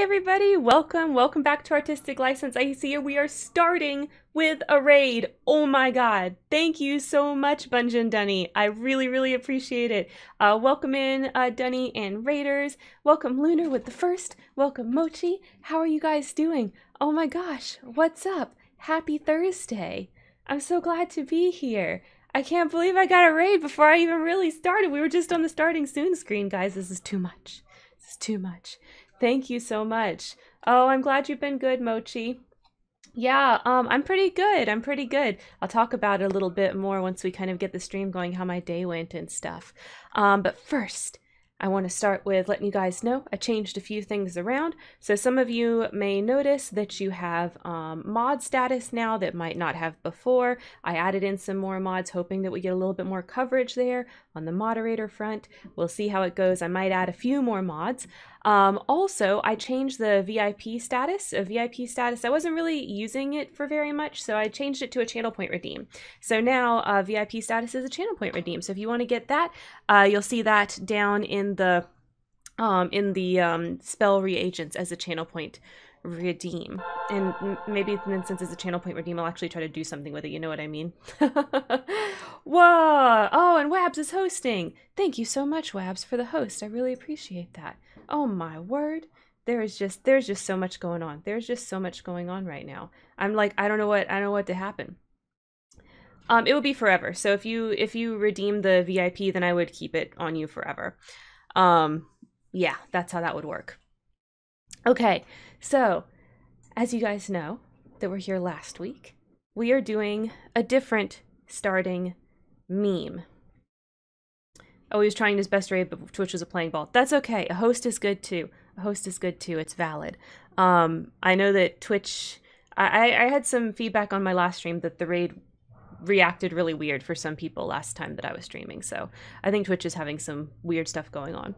Hey everybody, welcome back to Artistic License. I see we are starting with a raid. Oh my god, thank you so much Bungeon Dunny. I really appreciate it. Welcome in Dunny and raiders. Welcome Lunar with the first. Welcome Mochi. How are you guys doing? Oh my gosh, what's up? Happy Thursday. I'm so glad to be here. I can't believe I got a raid before I even really started. We were just on the starting soon screen, guys. This is too much. This is too much. Thank you so much. Oh, I'm glad you've been good, Mochi. Yeah, I'm pretty good. I'm pretty good. I'll talk about it a little bit more once we kind of get the stream going, how my day went and stuff. But first, I want to start with letting you guys know I changed a few things around. So some of you may notice that you have mod status now that might not have before. I added in some more mods hoping that we get a little bit more coverage there on the moderator front. We'll see how it goes. I might add a few more mods. Also, I changed the VIP status. I wasn't really using it for very much, so I changed it to a channel point redeem. So now VIP status is a channel point redeem. So if you want to get that, you'll see that down in the spell reagents as a channel point redeem. And maybe then since it's a channel point redeem, I'll actually try to do something with it. You know what I mean? Whoa! Oh, and Wabs is hosting. Thank you so much, Wabs, for the host. I really appreciate that. Oh my word. There's just so much going on. There's just so much going on right now. I'm like, I don't know what to happen. It would be forever. So if you redeem the VIP, then I would keep it on you forever. Yeah, that's how that would work. Okay, so as you guys know that were here last week, we are doing a different starting meme. Oh, he was trying his best raid, but Twitch was a playing ball. That's okay. A host is good too. A host is good too. It's valid. I know that Twitch... I had some feedback on my last stream that the raid reacted really weird for some people last time that I was streaming. So I think Twitch is having some weird stuff going on.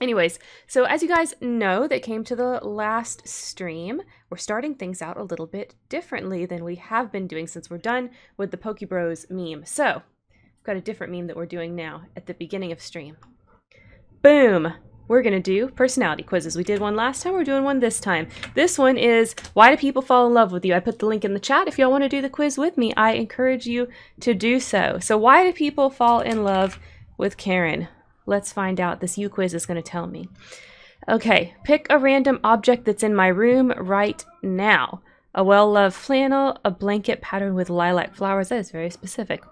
Anyways, so as you guys know that came to the last stream, we're starting things out a little bit differently than we have been doing since we're done with the Poke Bros meme. So... got a different meme that we're doing now at the beginning of stream. Boom! We're gonna do personality quizzes. We did one last time, we're doing one this time. This one is, why do people fall in love with you? I put the link in the chat. If y'all want to do the quiz with me, I encourage you to do so. So why do people fall in love with Karen? Let's find out. This you quiz is gonna tell me. Okay, pick a random object that's in my room right now. A well-loved flannel, a blanket patterned with lilac flowers, that is very specific,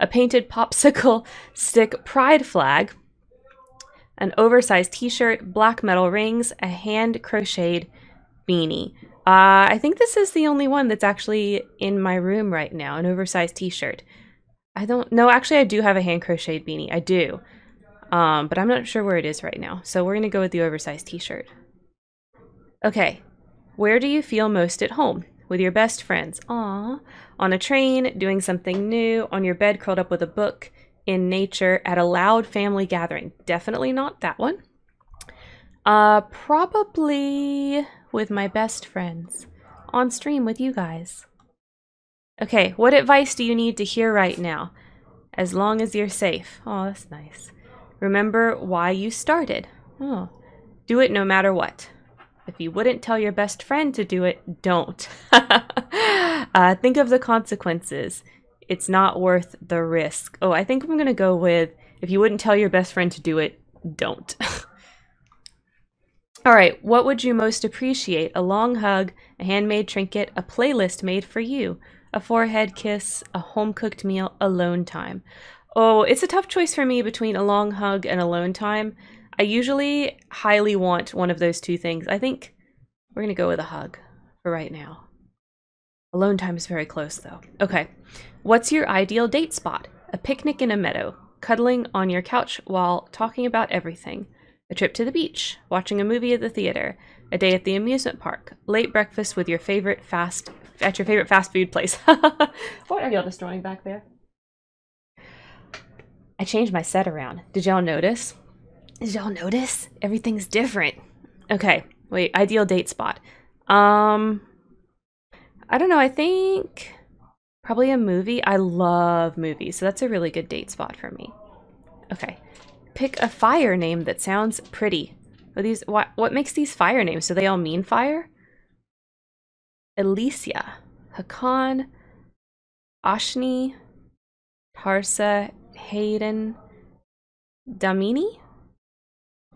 a painted popsicle stick pride flag, an oversized t-shirt, black metal rings, a hand-crocheted beanie. I think this is the only one that's actually in my room right now, an oversized t-shirt. I don't know, actually I do have a hand-crocheted beanie, I do, but I'm not sure where it is right now, so we're going to go with the oversized t-shirt. Okay. Where do you feel most at home? With your best friends? Aww. On a train, doing something new, on your bed curled up with a book, in nature, at a loud family gathering. Definitely not that one. Probably with my best friends. On stream with you guys. Okay, what advice do you need to hear right now? As long as you're safe. Aw, that's nice. Remember why you started. Oh. Do it no matter what. If you wouldn't tell your best friend to do it, don't. Think of the consequences. It's not worth the risk. Oh, I think I'm going to go with, if you wouldn't tell your best friend to do it, don't. All right, what would you most appreciate? A long hug, a handmade trinket, a playlist made for you, a forehead kiss, a home-cooked meal, alone time. Oh, it's a tough choice for me between a long hug and alone time. I usually highly want one of those two things. I think we're going to go with a hug for right now. Alone time is very close, though. Okay. What's your ideal date spot? A picnic in a meadow, cuddling on your couch while talking about everything, a trip to the beach, watching a movie at the theater, a day at the amusement park, late breakfast with your favorite at your favorite fast food place. What are y'all destroying back there? I changed my set around. Did y'all notice? Did y'all notice? Everything's different. Okay, wait, ideal date spot. I don't know, I think probably a movie. I love movies, so that's a really good date spot for me. Okay, pick a fire name that sounds pretty. Are these, what makes these fire names? Do they all mean fire? Elysia, Hakan, Ashni, Tarsa, Hayden, Damini?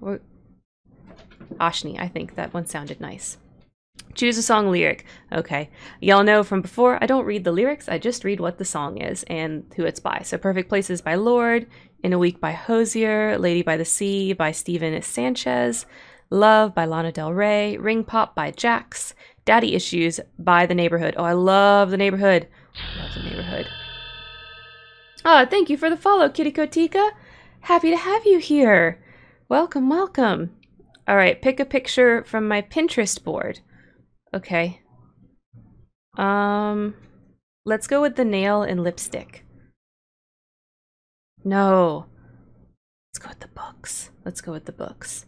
Or Ashni, I think that one sounded nice. Choose a song lyric. Okay. Y'all know from before, I don't read the lyrics, I just read what the song is and who it's by. So Perfect Places by Lorde, In a Week by Hozier, Lady by the Sea by Steven Sanchez, Love by Lana Del Rey, Ring Pop by Jax, Daddy Issues by The Neighborhood. Oh, I love The Neighborhood. Love The Neighborhood. Oh, thank you for the follow, Kitty Kotika. Happy to have you here. Welcome, welcome. All right, pick a picture from my Pinterest board. Okay. Let's go with the nail and lipstick. No. Let's go with the books. Let's go with the books.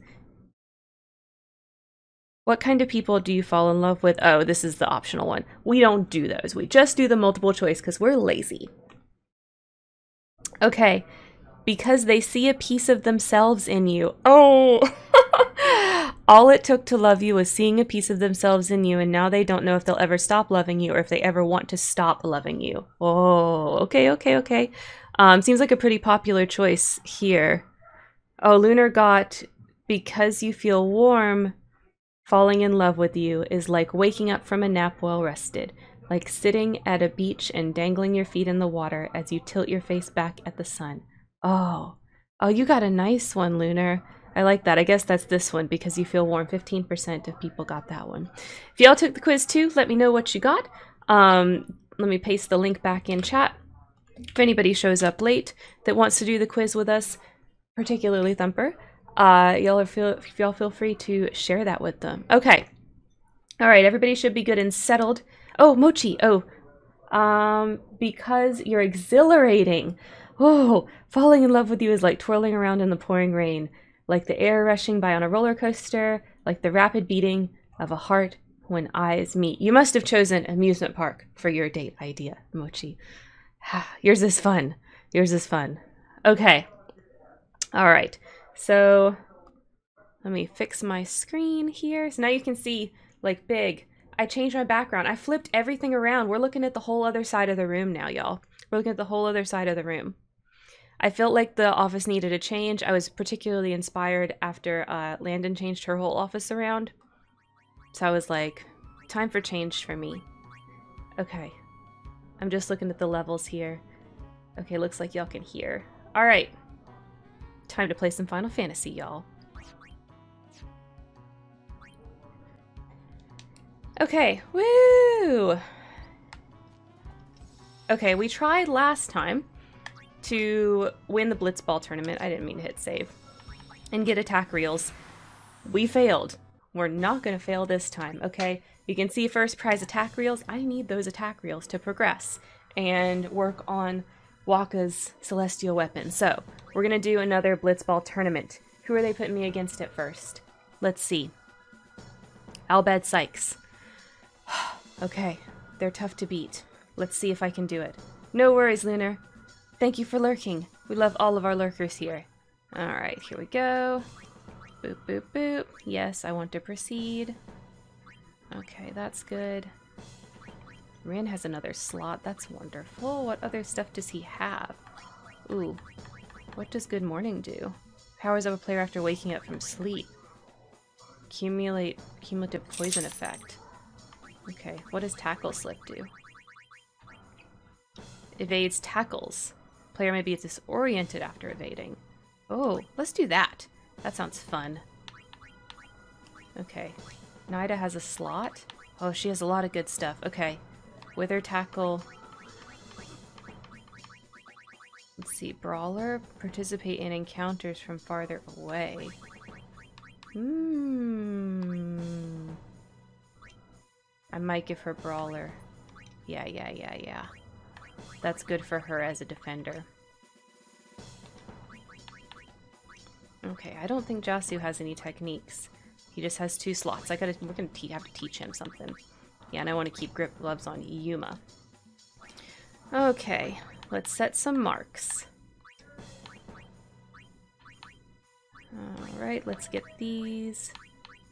What kind of people do you fall in love with? Oh, this is the optional one. We don't do those. We just do the multiple choice because we're lazy. Okay. Because they see a piece of themselves in you. Oh! All it took to love you was seeing a piece of themselves in you, and now they don't know if they'll ever stop loving you or if they ever want to stop loving you. Oh, okay, okay, okay. Seems like a pretty popular choice here. Oh, Lunar got, because you feel warm, falling in love with you is like waking up from a nap well rested, like sitting at a beach and dangling your feet in the water as you tilt your face back at the sun. Oh, oh, you got a nice one, Lunar. I like that. I guess that's this one, because you feel warm. 15% of people got that one. If y'all took the quiz too, let me know what you got. Let me paste the link back in chat. If anybody shows up late that wants to do the quiz with us, particularly Thumper, y'all feel free to share that with them. Okay. All right. Everybody should be good and settled. Oh, Mochi. Oh, because you're exhilarating. Oh, falling in love with you is like twirling around in the pouring rain, like the air rushing by on a roller coaster, like the rapid beating of a heart when eyes meet. You must have chosen amusement park for your date idea, Mochi. Yours is fun. Yours is fun. Okay. All right. So let me fix my screen here. So now you can see, like, big. I changed my background. I flipped everything around. We're looking at the whole other side of the room now, y'all. We're looking at the whole other side of the room. I felt like the office needed a change. I was particularly inspired after Landon changed her whole office around. So I was like, time for change for me. Okay. I'm just looking at the levels here. Okay, looks like y'all can hear. All right. Time to play some Final Fantasy, y'all. Okay. Woo! Okay, we tried last time to win the Blitzball tournament. I didn't mean to hit save. And get attack reels. We failed. We're not going to fail this time, okay? You can see first prize attack reels. I need those attack reels to progress and work on Wakka's celestial weapon. So, we're going to do another Blitzball tournament. Who are they putting me against at first? Let's see. Al Bhed Psyches. Okay, they're tough to beat. Let's see if I can do it. No worries, Lunar. Thank you for lurking. We love all of our lurkers here. Alright, here we go. Boop, boop, boop. Yes, I want to proceed. Okay, that's good. Rin has another slot. That's wonderful. What other stuff does he have? Ooh. What does Good Morning do? Powers up a player after waking up from sleep. Accumulate cumulative poison effect. Okay, what does Tackle Slick do? Evades tackles. Player may be disoriented after evading. Oh, let's do that. That sounds fun. Okay. Nida has a slot. Oh, she has a lot of good stuff. Okay. Wither Tackle. Let's see. Brawler. Participate in encounters from farther away. Hmm. I might give her Brawler. Yeah, yeah, yeah, yeah. That's good for her as a defender. Okay, I don't think Jasu has any techniques. He just has two slots. We're gonna have to teach him something. Yeah, and I want to keep grip gloves on Yuma. Okay, let's set some marks. All Alright, let's get these.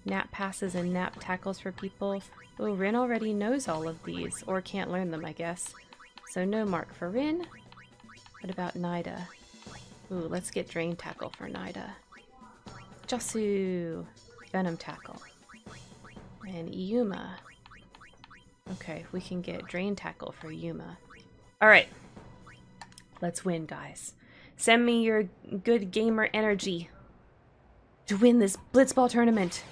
Nap passes and nap tackles for people. Oh, Rin already knows all of these, or can't learn them, I guess. So no mark for Rin. What about Nida? Ooh, let's get Drain Tackle for Nida. Jasu! Venom Tackle. And Yuma. Okay, we can get Drain Tackle for Yuma. Alright. Let's win, guys. Send me your good gamer energy to win this Blitzball tournament.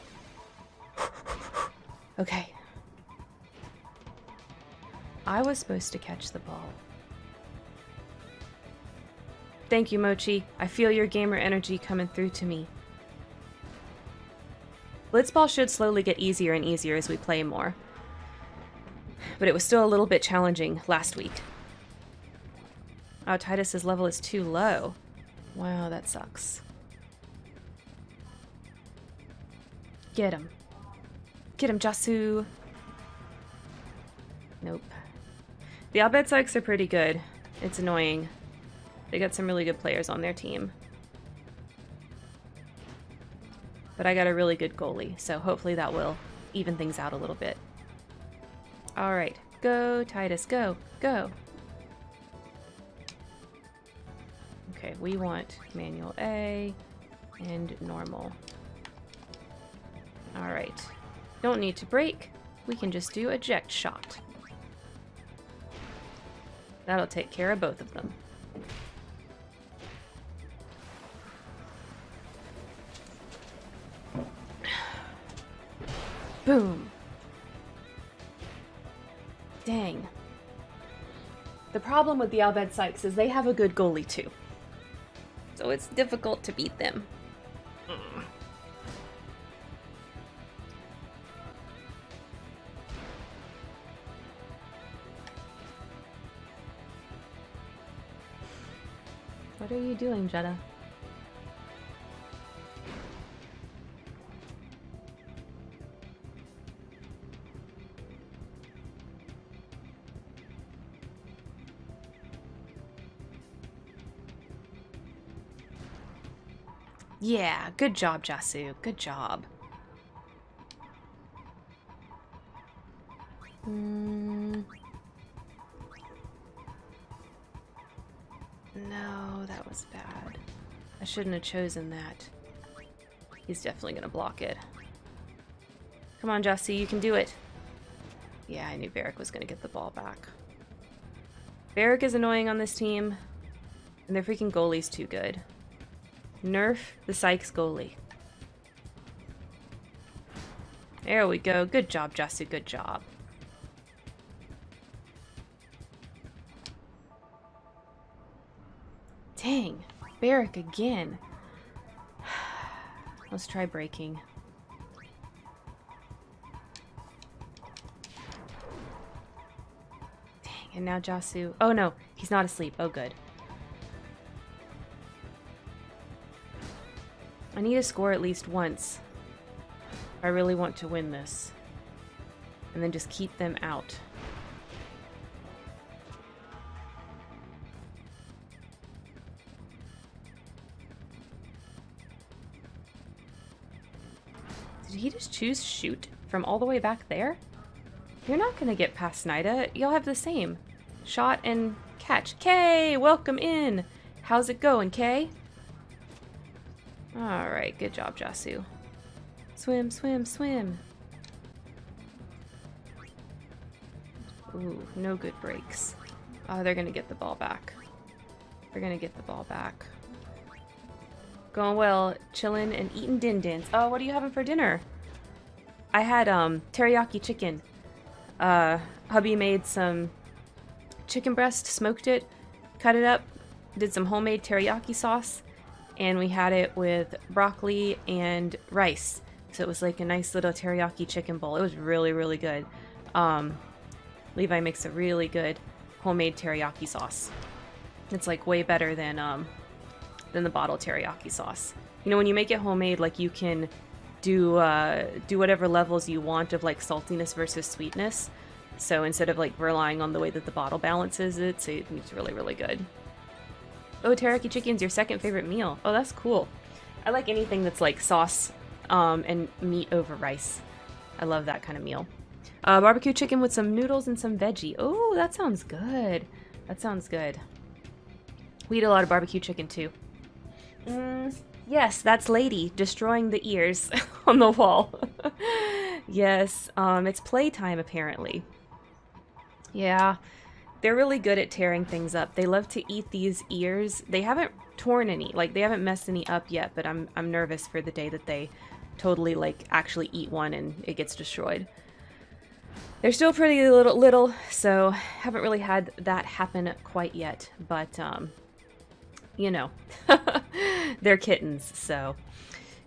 Okay. I was supposed to catch the ball. Thank you, Mochi. I feel your gamer energy coming through to me. Blitzball should slowly get easier and easier as we play more. But it was still a little bit challenging last week. Oh, Tidus's level is too low. Wow, that sucks. Get him. Get him, Jasu! Nope. The Al Bhed Psyches are pretty good. It's annoying. They got some really good players on their team. But I got a really good goalie, so hopefully that will even things out a little bit. Alright. Go, Tidus. Go. Go. Okay, we want manual A and normal. Alright. Don't need to break. We can just do eject shot. That'll take care of both of them. Boom. Dang. The problem with the Al Bhed Psyches is they have a good goalie too. So it's difficult to beat them. What are you doing, Jetta? Yeah, good job, Jasu. Good job. No, that was bad. I shouldn't have chosen that. He's definitely gonna block it. Come on, Jasu, you can do it. Yeah, I knew Varric was gonna get the ball back. Varric is annoying on this team, and their freaking goalie's too good. Nerf the Psyches goalie. There we go. Good job, Jasu. Good job. Dang. Varric again. Let's try breaking. Dang, and now Jasu. Oh no, he's not asleep. Oh good. I need to score at least once. I really want to win this. And then just keep them out. Did he just choose shoot from all the way back there? You're not gonna get past Nida. You'll have the same. Shot and catch. Kay, welcome in. How's it going, Kay? Alright, good job, Jasu. Swim, swim, swim! Ooh, no good breaks. Oh, they're gonna get the ball back. They're gonna get the ball back. Going well, chillin' and eatin' din-dins. Oh, what are you having for dinner? I had, teriyaki chicken. Hubby made some chicken breast, smoked it, cut it up, did some homemade teriyaki sauce. And we had it with broccoli and rice. So it was like a nice little teriyaki chicken bowl. It was really, really good. Levi makes a really good homemade teriyaki sauce. It's like way better than the bottle teriyaki sauce. You know, when you make it homemade, like you can do whatever levels you want of like saltiness versus sweetness. So instead of like relying on the way that the bottle balances it, so it's really, really good. Oh, teriyaki chicken's your second favorite meal. Oh, that's cool. I like anything that's like sauce and meat over rice. I love that kind of meal. Barbecue chicken with some noodles and some veggie. Oh, that sounds good. That sounds good. We eat a lot of barbecue chicken too. Yes, that's Lady destroying the ears on the wall. Yes, it's playtime apparently. Yeah, they're really good at tearing things up. They love to eat these ears. They haven't torn any, like they haven't messed any up yet, but I'm nervous for the day that they totally like actually eat one and it gets destroyed. They're still pretty little, so haven't really had that happen quite yet, but you know, they're kittens, so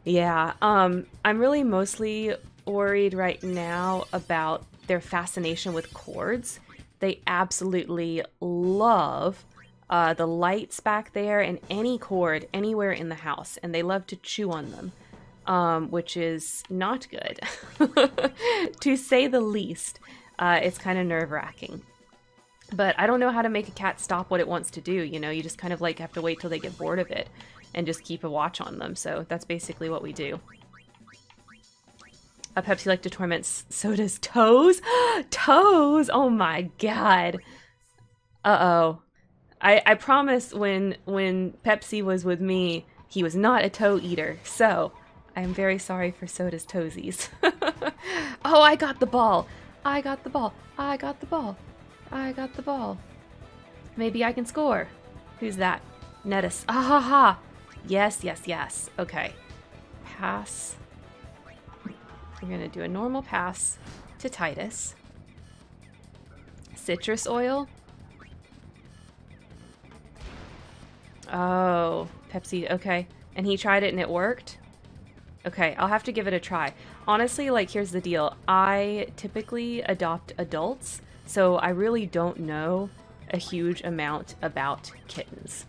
yeah. I'm really mostly worried right now about their fascination with cords. They absolutely love the lights back there and any cord anywhere in the house, and they love to chew on them, which is not good, to say the least. It's kind of nerve-wracking. But I don't know how to make a cat stop what it wants to do, you know? You just kind of like have to wait till they get bored of it and just keep a watch on them. So that's basically what we do. Pepsi like to torment Soda's toes? Toes! Oh my god. Uh-oh. I promise when Pepsi was with me, he was not a toe eater. So I'm very sorry for Soda's toesies. Oh, I got the ball. I got the ball. I got the ball. I got the ball. Maybe I can score. Who's that? Nettis. Ah ha ha. Yes, yes, yes. Okay. Pass. We're gonna do a normal pass to Tidus. Citrus oil. Oh, Pepsi. Okay. And he tried it and it worked? Okay, I'll have to give it a try. Honestly, like, here's the deal. I typically adopt adults, so I really don't know a huge amount about kittens.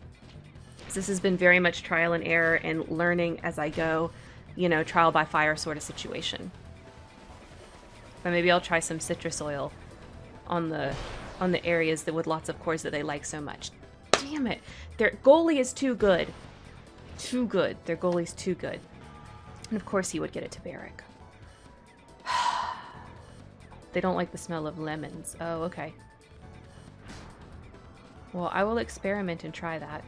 So this has been very much trial and error and learning as I go, you know, trial by fire sort of situation. But maybe I'll try some citrus oil on the areas that with lots of cords that they like so much. Damn it. Their goalie is too good. Too good. Their goalie's too good. And of course he would get it to Barrick. They don't like the smell of lemons. Oh, okay. Well, I will experiment and try that.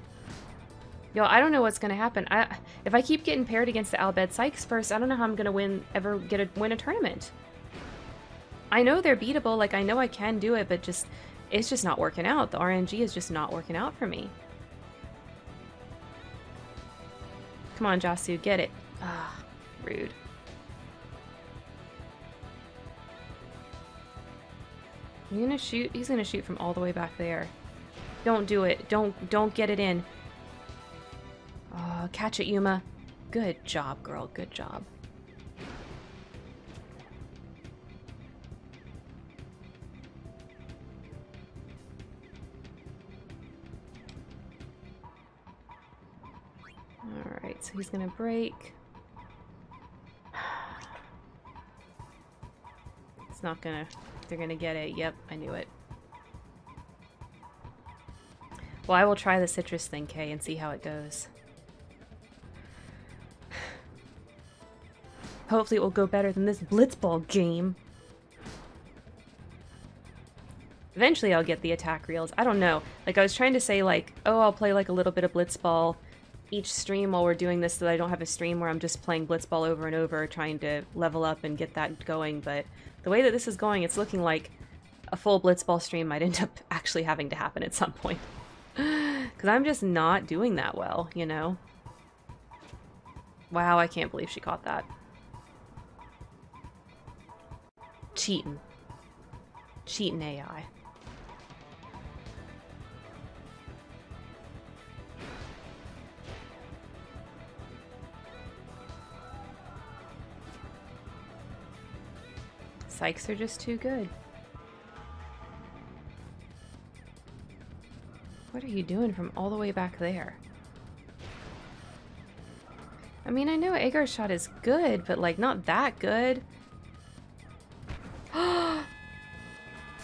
Yo, I don't know what's gonna happen. If I keep getting paired against the Al Bhed Psyches first, I don't know how I'm gonna win a tournament. I know they're beatable. Like, I know I can do it, but just it's just not working out. The RNG is just not working out for me. Come on, Jasu, get it. Ah, rude. He's gonna shoot. He's gonna shoot from all the way back there. Don't do it. Don't get it in. Oh, catch it, Yuna. Good job, girl. Good job. All right. So he's gonna break. It's not gonna. They're gonna get it. Yep, I knew it. Well, I will try the citrus thing, Kay, and see how it goes. Hopefully it will go better than this Blitzball game. Eventually I'll get the attack reels. I don't know. Like, I was trying to say, like, oh, I'll play, like, a little bit of Blitzball each stream while we're doing this so that I don't have a stream where I'm just playing Blitzball over and over trying to level up and get that going, but the way that this is going, it's looking like a full Blitzball stream might end up actually having to happen at some point. Because I'm just not doing that well, you know? Wow, I can't believe she caught that. Cheating. Cheating AI. Psyches are just too good. What are you doing from all the way back there? I mean, I know Agar's shot is good, but like not that good.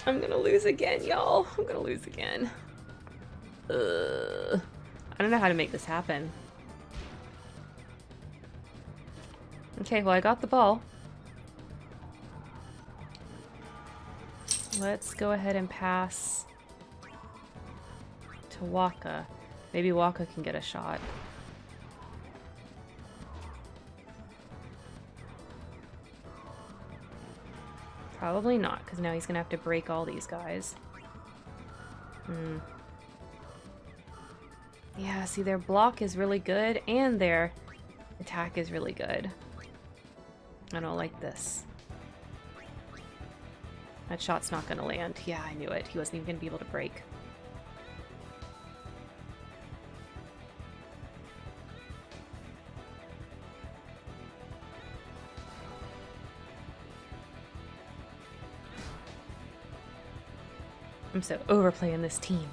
I'm gonna lose again, y'all. I'm gonna lose again. Ugh. I don't know how to make this happen. Okay, well, I got the ball. Let's go ahead and pass to Wakka. Maybe Wakka can get a shot. Probably not, because now he's going to have to break all these guys. Hmm. Yeah, see, their block is really good, and their attack is really good. I don't like this. That shot's not going to land. Yeah, I knew it. He wasn't even going to be able to break. I'm so overplaying this team.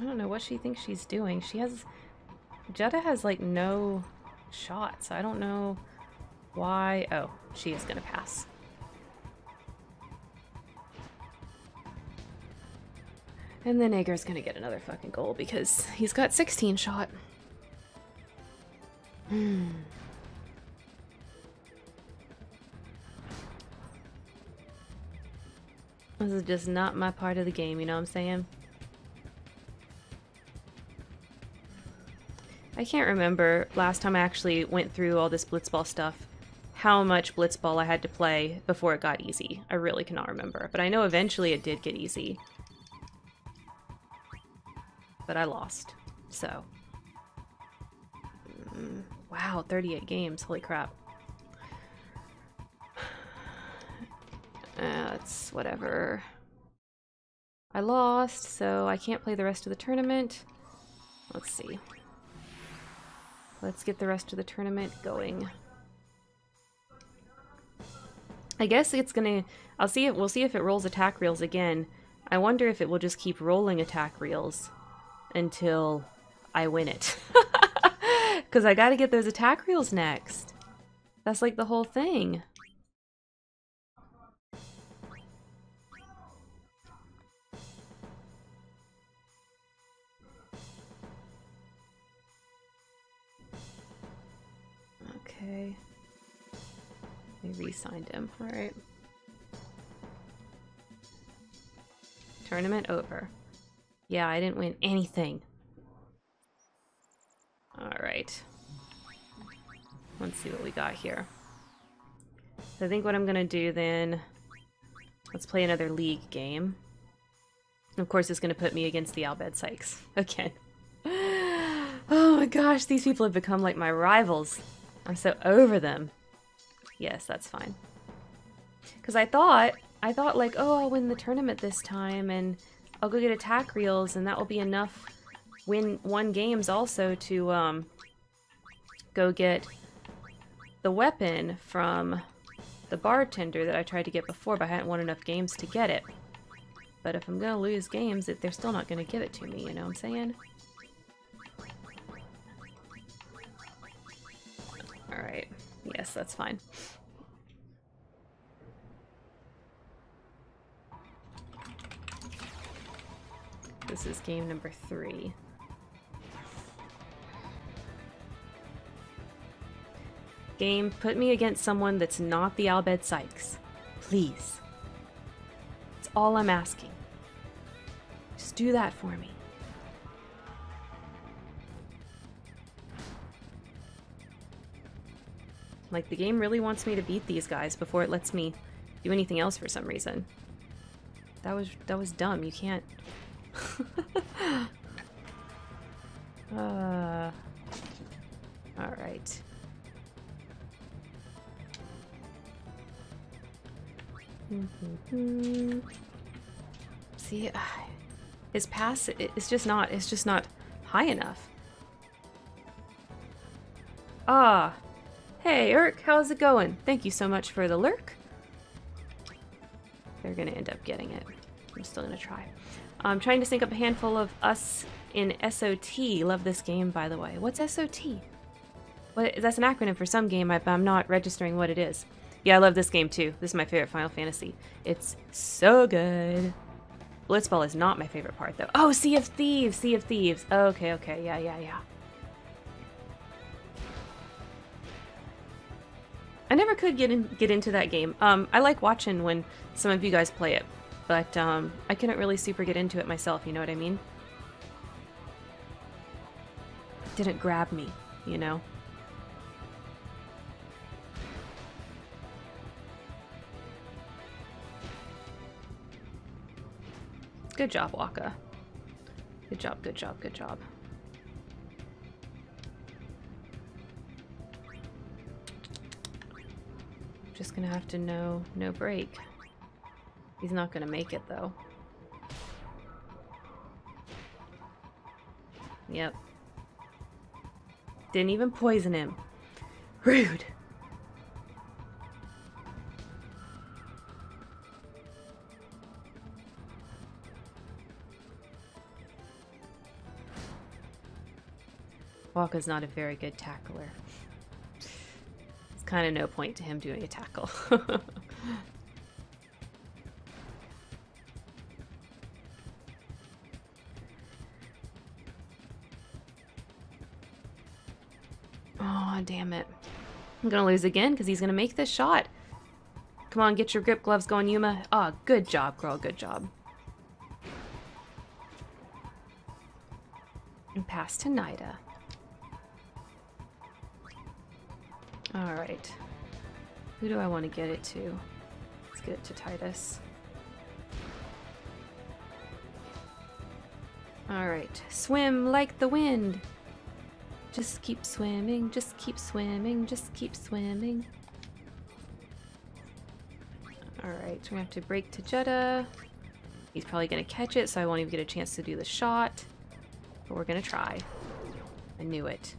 I don't know what she thinks she's doing. She has... Jedha has, like, no... shots. I don't know why. Oh, she is gonna pass. And then Aegir's gonna get another fucking goal because he's got 16 shot. Hmm. This is just not my part of the game, you know what I'm saying? I can't remember last time I actually went through all this Blitzball stuff, how much Blitzball I had to play before it got easy. I really cannot remember, but I know eventually it did get easy. But I lost, so. Wow, 38 games, holy crap. That's whatever. I lost, so I can't play the rest of the tournament. Let's see. Let's get the rest of the tournament going. I guess it's gonna... I'll see it. We'll see if it rolls attack reels again. I wonder if it will just keep rolling attack reels until I win it. Because I gotta get those attack reels next. That's like the whole thing. Okay. They re-signed him. Alright. Tournament over. Yeah, I didn't win anything. Alright. Let's see what we got here. So I think what I'm gonna do then... Let's play another league game. And of course it's gonna put me against the Al Bhed Psyches. Again. Oh my gosh, these people have become like my rivals. I'm so over them. Yes, that's fine. Because I thought like, oh, I'll win the tournament this time, and I'll go get attack reels, and that will be enough win one games also to go get the weapon from the bartender that I tried to get before, but I hadn't won enough games to get it. But if I'm going to lose games, they're still not going to give it to me, you know what I'm saying? Alright, yes, that's fine. This is game number 3. Game, put me against someone that's not the Al Bhed Psyches. Please. That's all I'm asking. Just do that for me. Like, the game really wants me to beat these guys before it lets me do anything else for some reason. That was dumb. You can't... Alright. See, his pass, it's just not high enough. Ah! Hey, Urk, how's it going? Thank you so much for the lurk. They're gonna end up getting it. I'm still gonna try. I'm trying to sync up a handful of us in SOT. Love this game, by the way. What's SOT? What, that's an acronym for some game, but I'm not registering what it is. Yeah, I love this game too. This is my favorite Final Fantasy. It's so good. Blitzball is not my favorite part though. Oh, Sea of Thieves! Sea of Thieves! Okay, okay, yeah, yeah, yeah. I never could get into that game. I like watching when some of you guys play it, but I couldn't really super get into it myself, you know what I mean? It didn't grab me, you know? Good job, Wakka. Good job, good job, good job. Just gonna have to no break. He's not gonna make it though. Yep. Didn't even poison him. Rude. Wakka's not a very good tackler. It's kind of no point to him doing a tackle. Oh, damn it. I'm gonna lose again because he's gonna make this shot. Come on, get your grip gloves going, Yuna. Ah, oh, good job, girl, good job. And pass to Nida. Alright. Who do I want to get it to? Let's get it to Tidus. Alright. Swim like the wind! Just keep swimming, just keep swimming, just keep swimming. Alright, so we have to break to Jeddah. He's probably going to catch it, so I won't even get a chance to do the shot. But we're going to try. I knew it.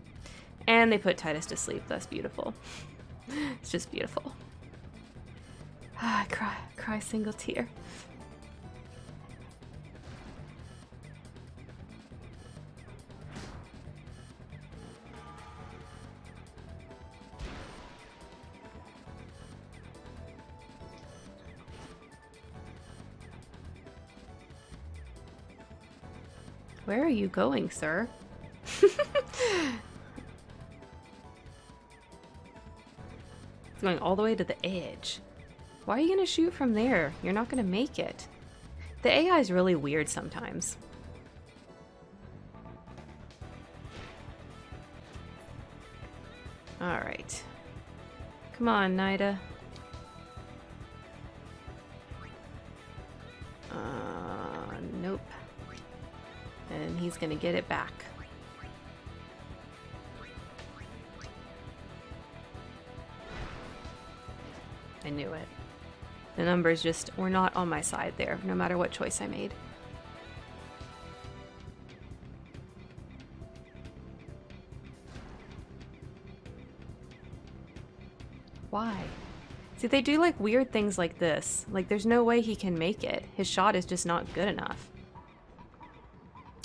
And they put Tidus to sleep. That's beautiful. It's just beautiful. Ah, cry single tear. Where are you going, sir? It's going all the way to the edge. Why are you gonna shoot from there? You're not gonna make it. The AI is really weird sometimes. All right. Come on, Nida. Nope. And he's gonna get it back. I knew it. The numbers just were not on my side there, no matter what choice I made. Why? See, they do like weird things like this. Like, there's no way he can make it. His shot is just not good enough.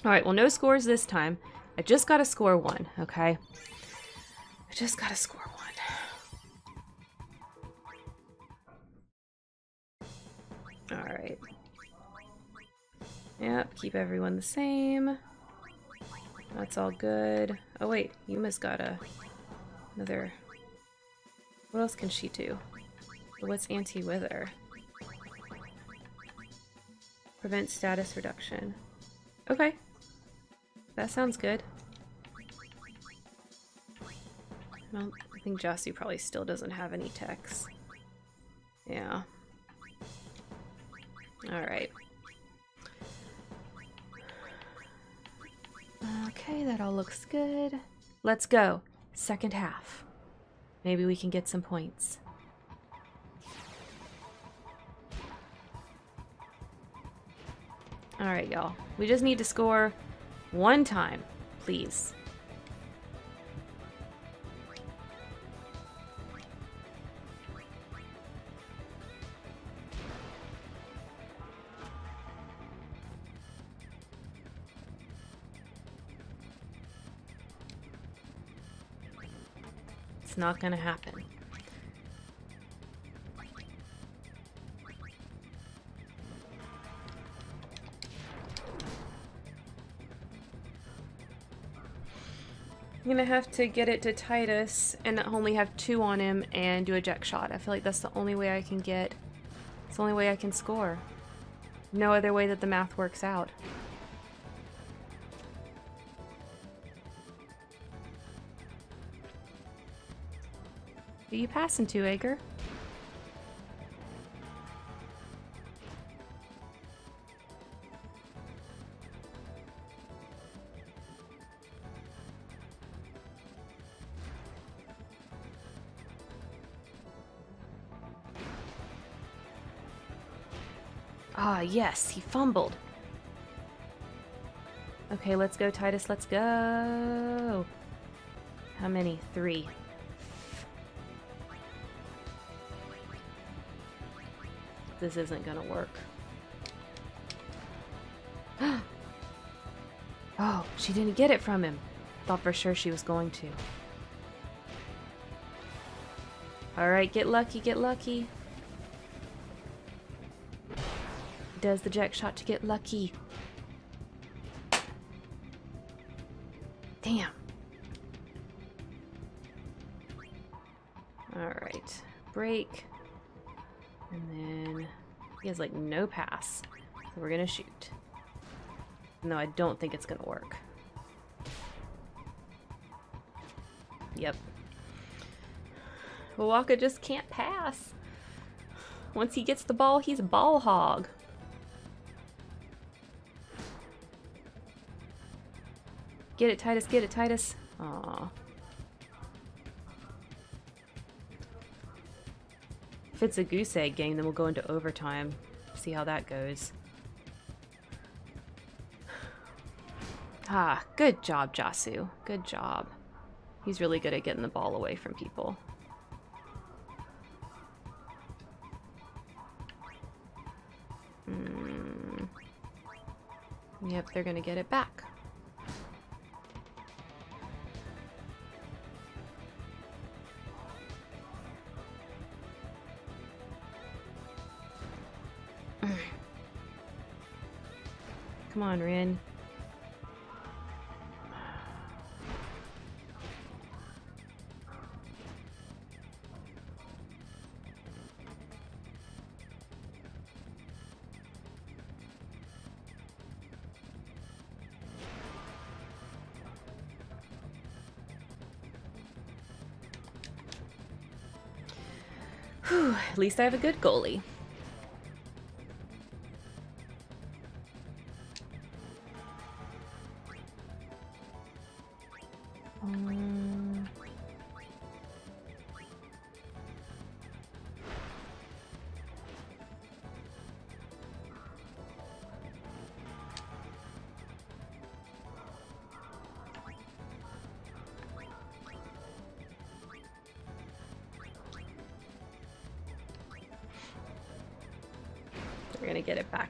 Alright, well, no scores this time. I just gotta score one, okay? I just gotta score one. Alright. Yep, keep everyone the same. That's all good. Oh wait, Yuma's got another... What else can she do? What's anti-wither? Prevent status reduction. Okay. That sounds good. Well, I think Djose probably still doesn't have any techs. Yeah. Alright. Okay, that all looks good. Let's go. Second half. Maybe we can get some points. Alright, y'all. We just need to score one time, please. It's not gonna happen. I'm gonna have to get it to Tidus and only have 2 on him and do a jack shot. I feel like that's the only way I can get. It's the only way I can score. No other way that the math works out. Who are you passing to, Ager? Ah, yes, he fumbled. Okay, let's go, Tidus, let's go. How many? 3. This isn't gonna work. Oh, she didn't get it from him. Thought for sure she was going to. Alright, get lucky, get lucky. Does the jack shot to get lucky. Damn. Alright. Break. And then he has like no pass. So we're gonna shoot. No, I don't think it's gonna work. Yep. Well, Wakka just can't pass. Once he gets the ball, he's a ball hog. Get it, Tidus, get it, Tidus. Aww. If it's a goose egg game, then we'll go into overtime. See how that goes. Ah, good job, Jasu. Good job. He's really good at getting the ball away from people. Mm. Yep, they're gonna get it back. Come on, Rin. Whew, at least I have a good goalie.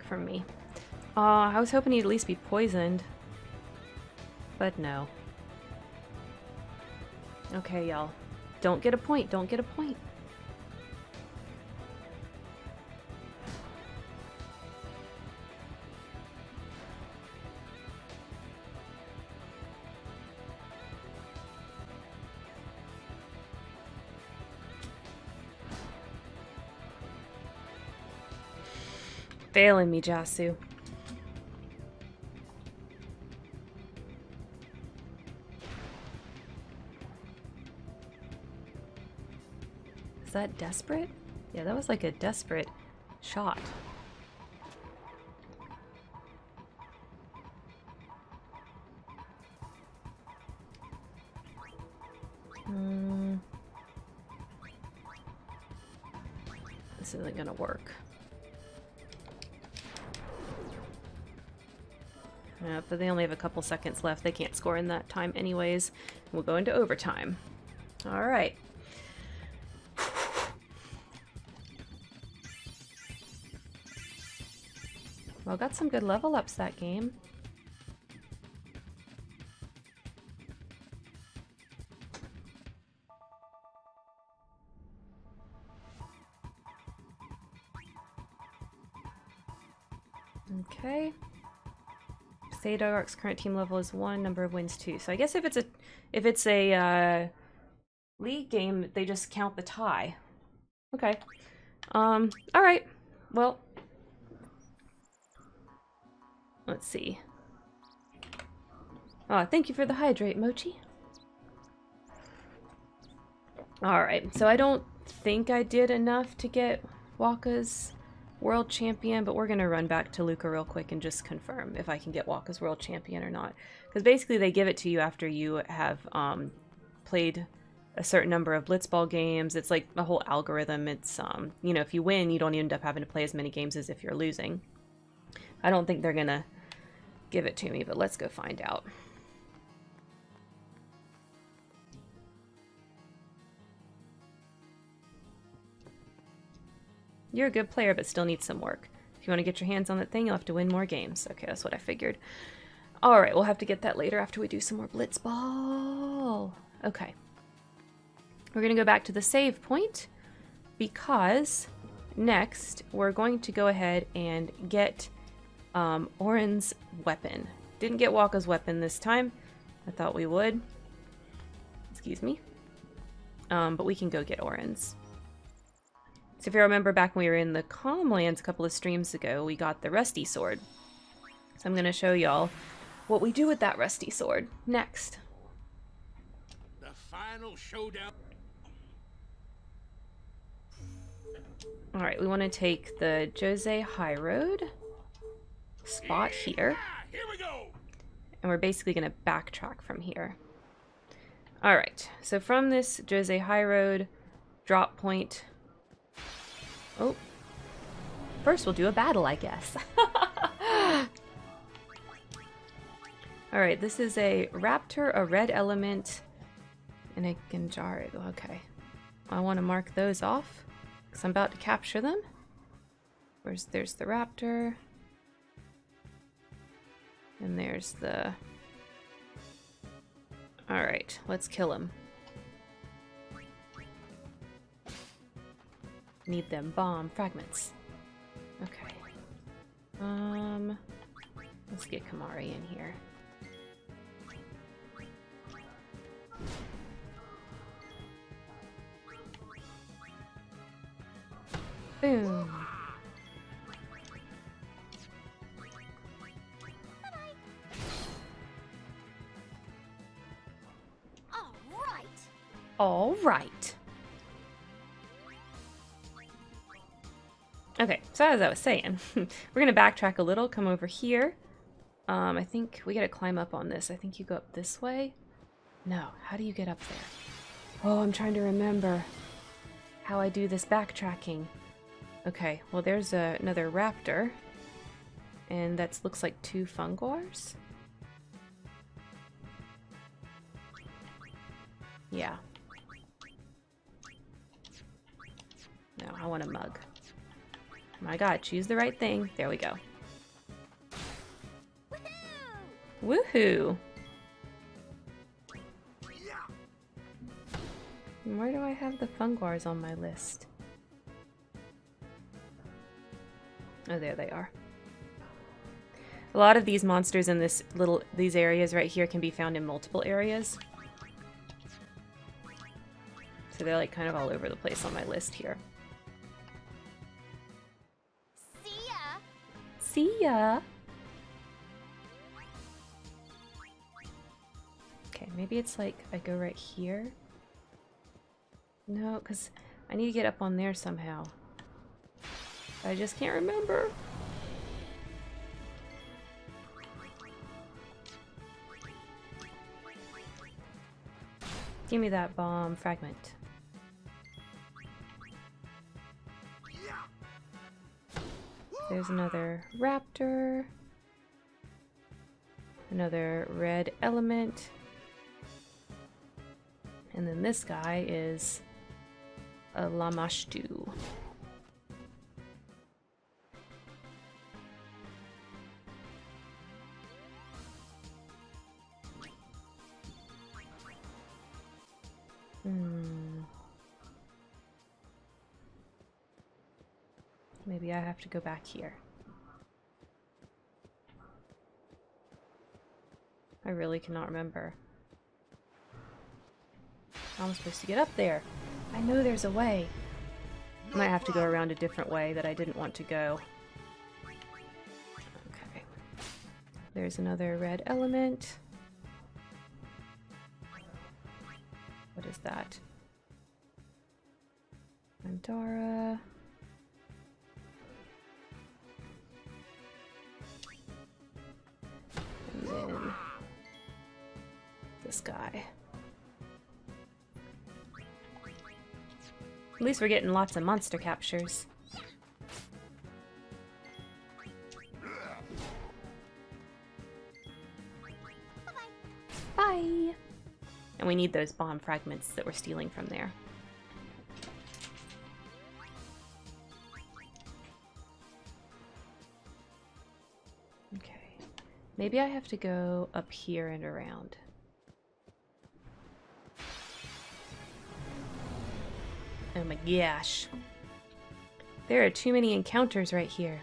From me. I was hoping he'd at least be poisoned, but no. Okay, y'all. Don't get a point. Don't get a point. Failing me, Jasu. Is that desperate? Yeah, that was like a desperate shot. This isn't gonna work. But they only have a couple seconds left. They can't score in that time anyways. We'll go into overtime. All right. Well, got some good level ups that game. Okay. Sadorok's current team level is 1, number of wins 2. So I guess if it's a league game, they just count the tie. Okay. All right. Well, let's see. Oh, thank you for the hydrate, Mochi. All right. So I don't think I did enough to get Wakka's world champion, but we're gonna run back to Luca real quick and just confirm if I can get Wakka's world champion or not. Because basically they give it to you after you have played a certain number of Blitzball games. It's like a whole algorithm. It's, you know, if you win, you don't end up having to play as many games as if you're losing. I don't think they're gonna give it to me, but let's go find out. You're a good player, but still need some work. If you want to get your hands on that thing, you'll have to win more games. Okay, that's what I figured. All right, we'll have to get that later after we do some more Blitzball. Okay. We're going to go back to the save point because next we're going to go ahead and get Auron's weapon. Didn't get Wakka's weapon this time. I thought we would. Excuse me. But we can go get Auron's. So if you remember back when we were in the Calmlands a couple of streams ago, we got the Rusty Sword. So I'm going to show y'all what we do with that Rusty Sword next. The final showdown. All right, we want to take the Djose Highroad spot here. Here we go. And we're basically going to backtrack from here. All right, so from this Djose Highroad drop point... Oh, first we'll do a battle, I guess. All right, this is a raptor, a red element, and a Ganjaru. Okay, I want to mark those off because I'm about to capture them. There's the raptor, and there's the... All right, let's kill him. Need them bomb fragments. Okay. Let's get Kimahri in here. Boom. All right. All right. Okay, so as I was saying, we're going to backtrack a little, come over here. I think we got to climb up on this. I think you go up this way. No, how do you get up there? Oh, I'm trying to remember how I do this backtracking. Okay, well, there's another raptor. And that looks like 2 funguars. Yeah. No, I want a mug. My god, choose the right thing. There we go. Woohoo! Woohoo. Yeah. Where do I have the funguars on my list? Oh, there they are. A lot of these monsters in these areas right here can be found in multiple areas. So they're like kind of all over the place on my list here. See ya! Okay, maybe it's like I go right here. No, because I need to get up on there somehow. I just can't remember. Give me that bomb fragment. There's another raptor, another red element, and then this guy is a Lamashtu. Maybe I have to go back here. I really cannot remember. How am I supposed to get up there? I know there's a way. I might have to go around a different way that I didn't want to go. Okay. There's another red element. What is that? Andara. And then this guy. At least we're getting lots of monster captures. Bye! And we need those bomb fragments that we're stealing from there. Okay. Maybe I have to go up here and around. Oh my gosh. There are too many encounters right here.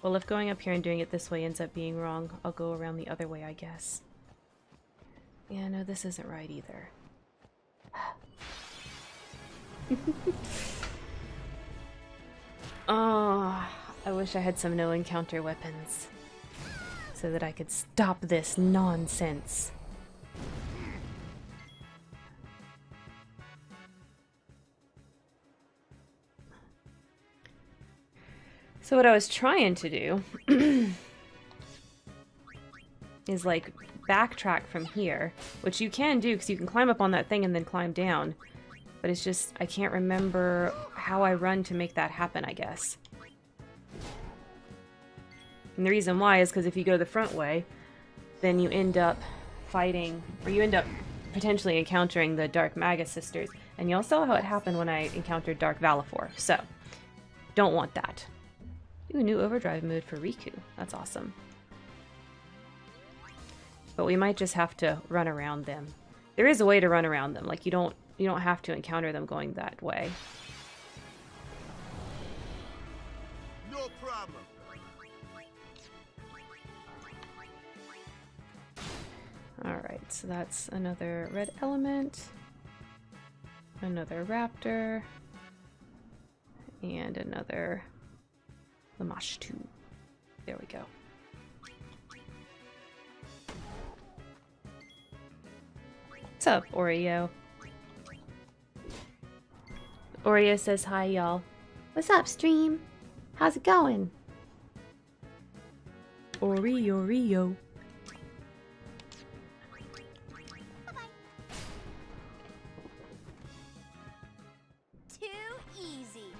Well, if going up here and doing it this way ends up being wrong, I'll go around the other way, I guess. Yeah, no, this isn't right either. Oh, I wish I had some no-encounter weapons so that I could stop this nonsense. So what I was trying to do is like backtrack from here, which you can do because you can climb up on that thing and then climb down, but it's just I can't remember how I run to make that happen, I guess. And the reason why is because if you go the front way, then you end up fighting, or you end up potentially encountering the Dark Magus Sisters, and y'all saw how it happened when I encountered Dark Valifor, so don't want that. Ooh, new overdrive mode for Rikku. That's awesome. But we might just have to run around them. There is a way to run around them. Like you don't have to encounter them going that way. No problem. Alright, so that's another red element. Another raptor. And another Lamash 2. There we go. What's up, Oreo? Oreo says hi, y'all. What's up, stream? How's it going? Oreo. Too easy.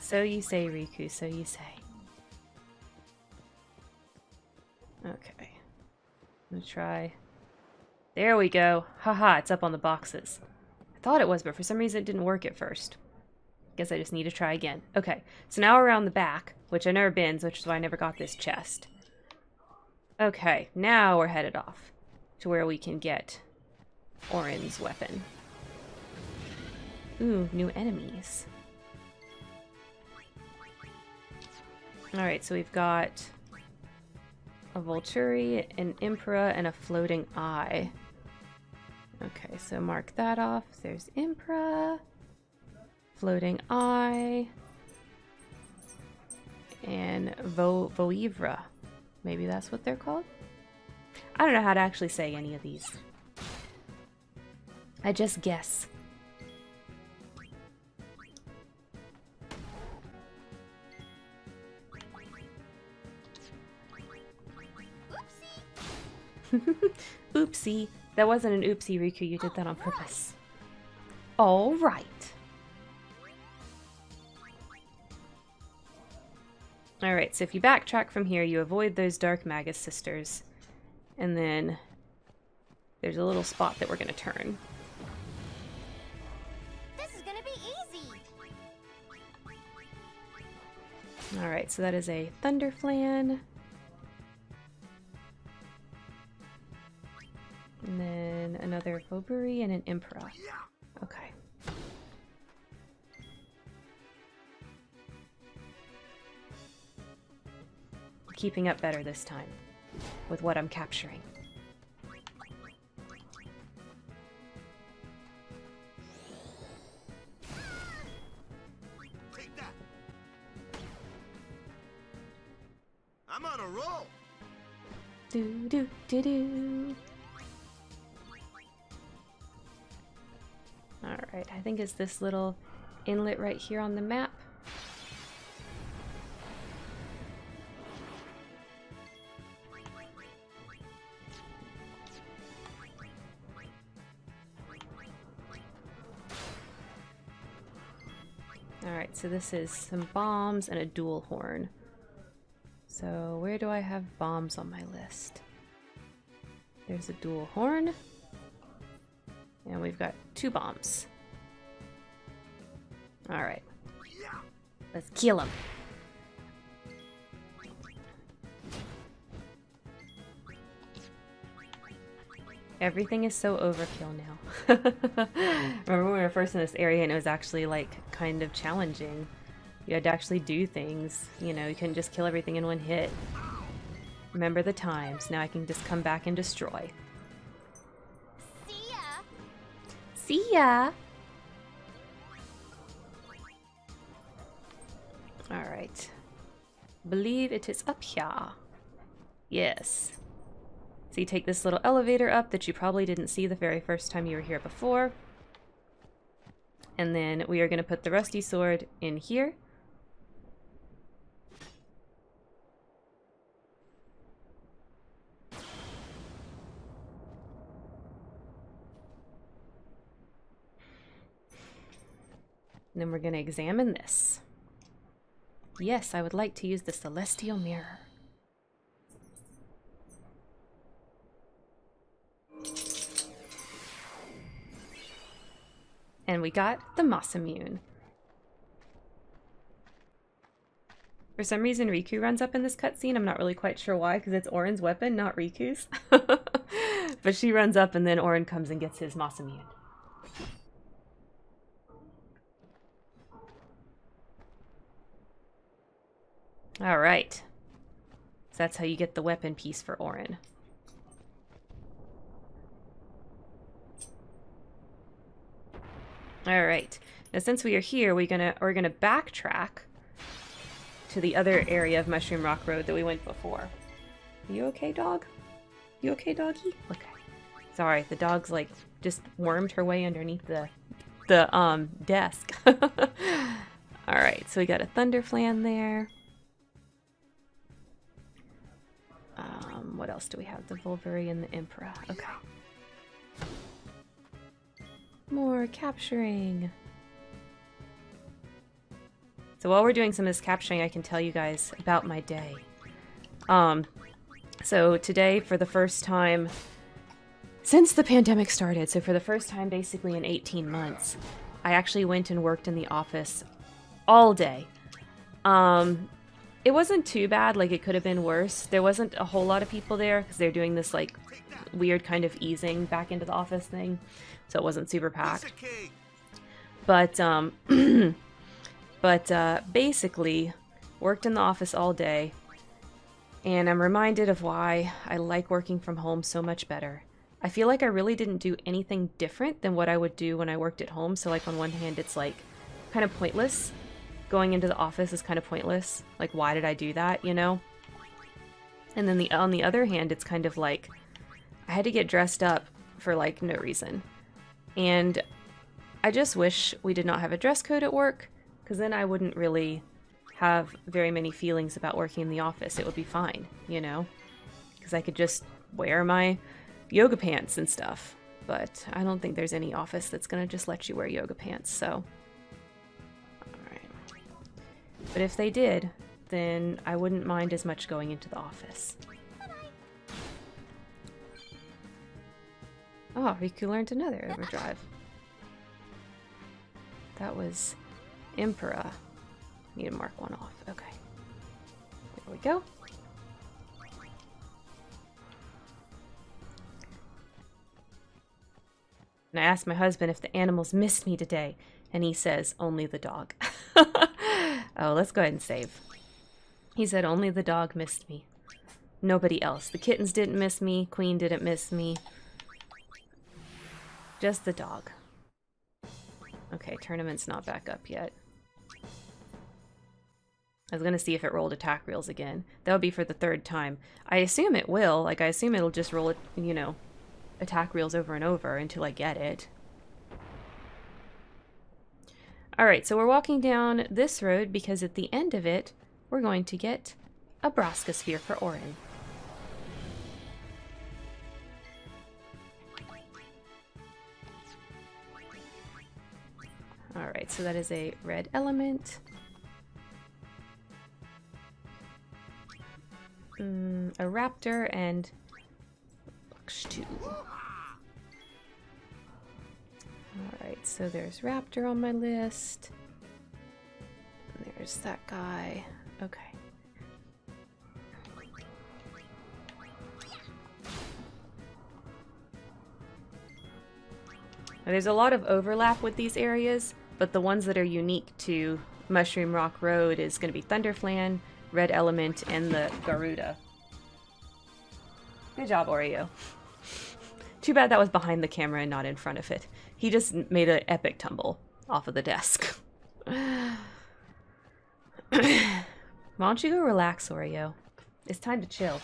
So you say, Rikku, so you say. Okay. I'm gonna try. There we go. Haha, it's up on the boxes. I thought it was, but for some reason it didn't work at first. Guess I just need to try again. Okay, so now we're around the back, which I never been, which is why I never got this chest. Okay, now we're headed off to where we can get Auron's weapon. Ooh, new enemies. Alright, so we've got a Volturi, an Impera, and a Floating Eye. Okay, so mark that off. There's Impera, Floating Eye, and Voivra. Maybe that's what they're called? I don't know how to actually say any of these. I just guess. Oopsie. That wasn't an oopsie, Rikku. You did that on purpose. All right. All right, so if you backtrack from here, you avoid those Dark Magus sisters. And then there's a little spot that we're going to turn. This is going to be easy. All right, so that is a Thunderflan. And then another Voburi and an Emperor. Okay. We're keeping up better this time with what I'm capturing. Take that. I'm on a roll. Do do do do. Alright, I think it's this little inlet right here on the map. Alright, so this is some bombs and a dual horn. So where do I have bombs on my list? There's a dual horn. And we've got 2 bombs. Alright. Let's kill him. Everything is so overkill now. Remember when we were first in this area and it was actually like kind of challenging. You had to actually do things. You know, you couldn't just kill everything in one hit. Remember the times. Now I can just come back and destroy. See ya! Alright. Believe it is up here. Yes. So you take this little elevator up that you probably didn't see the very first time you were here before. And then we are going to put the rusty sword in here. And then we're going to examine this. Yes, I would like to use the Celestial Mirror. And we got the Masamune. For some reason, Rikku runs up in this cutscene. I'm not really quite sure why, because it's Auron's weapon, not Rikku's. But she runs up and then Auron comes and gets his Masamune. Alright. So that's how you get the weapon piece for Auron. Alright. Now since we are here, we're gonna backtrack to the other area of Mushroom Rock Road that we went before. Are you okay, dog? You okay, doggy? Okay. Sorry, the dog's like just wormed her way underneath the desk. Alright, so we got a Thunderflan there. What else do we have? The Vulvary and the Emperor. Okay. More capturing. So while we're doing some of this capturing, I can tell you guys about my day. So today, for the first time since the pandemic started, so for the first time basically in 18 months, I actually went and worked in the office all day. It wasn't too bad, like it could have been worse. There wasn't a whole lot of people there because they're doing this like weird kind of easing back into the office thing. So it wasn't super packed. But, basically worked in the office all day and I'm reminded of why I like working from home so much better. I feel like I really didn't do anything different than what I would do when I worked at home. So like on one hand, it's like kind of pointless. Going into the office is kind of pointless. Like, why did I do that, you know? And then on the other hand, it's kind of like, I had to get dressed up for, like, no reason. And I just wish we did not have a dress code at work, because then I wouldn't really have very many feelings about working in the office. It would be fine, you know? Because I could just wear my yoga pants and stuff. but I don't think there's any office that's gonna just let you wear yoga pants, so. Alright. But if they did, then I wouldn't mind as much going into the office. Oh, Rikku learned another overdrive. That was Emperor. Need to mark one off. Okay. There we go. And I asked my husband if the animals missed me today, and he says, only the dog. Oh, let's go ahead and save. He said, only the dog missed me. Nobody else. The kittens didn't miss me. Queen didn't miss me. Just the dog. Okay, tournament's not back up yet. I was gonna see if it rolled attack reels again. That would be for the third time. I assume it will. Like, I assume it'll just roll, you know, attack reels over and over until I get it. Alright, so we're walking down this road because at the end of it, we're going to get a Braska Sphere for Auron. Alright, so that is a red element. A raptor and Buxtu. Alright, so there's raptor on my list. And there's that guy. Okay. Now, there's a lot of overlap with these areas, but the ones that are unique to Mushroom Rock Road is going to be Thunderflan, Red Element, and the Garuda. Good job, Oreo. Too bad that was behind the camera and not in front of it. He just made an epic tumble off of the desk. Why don't you go relax, Oreo? It's time to chill.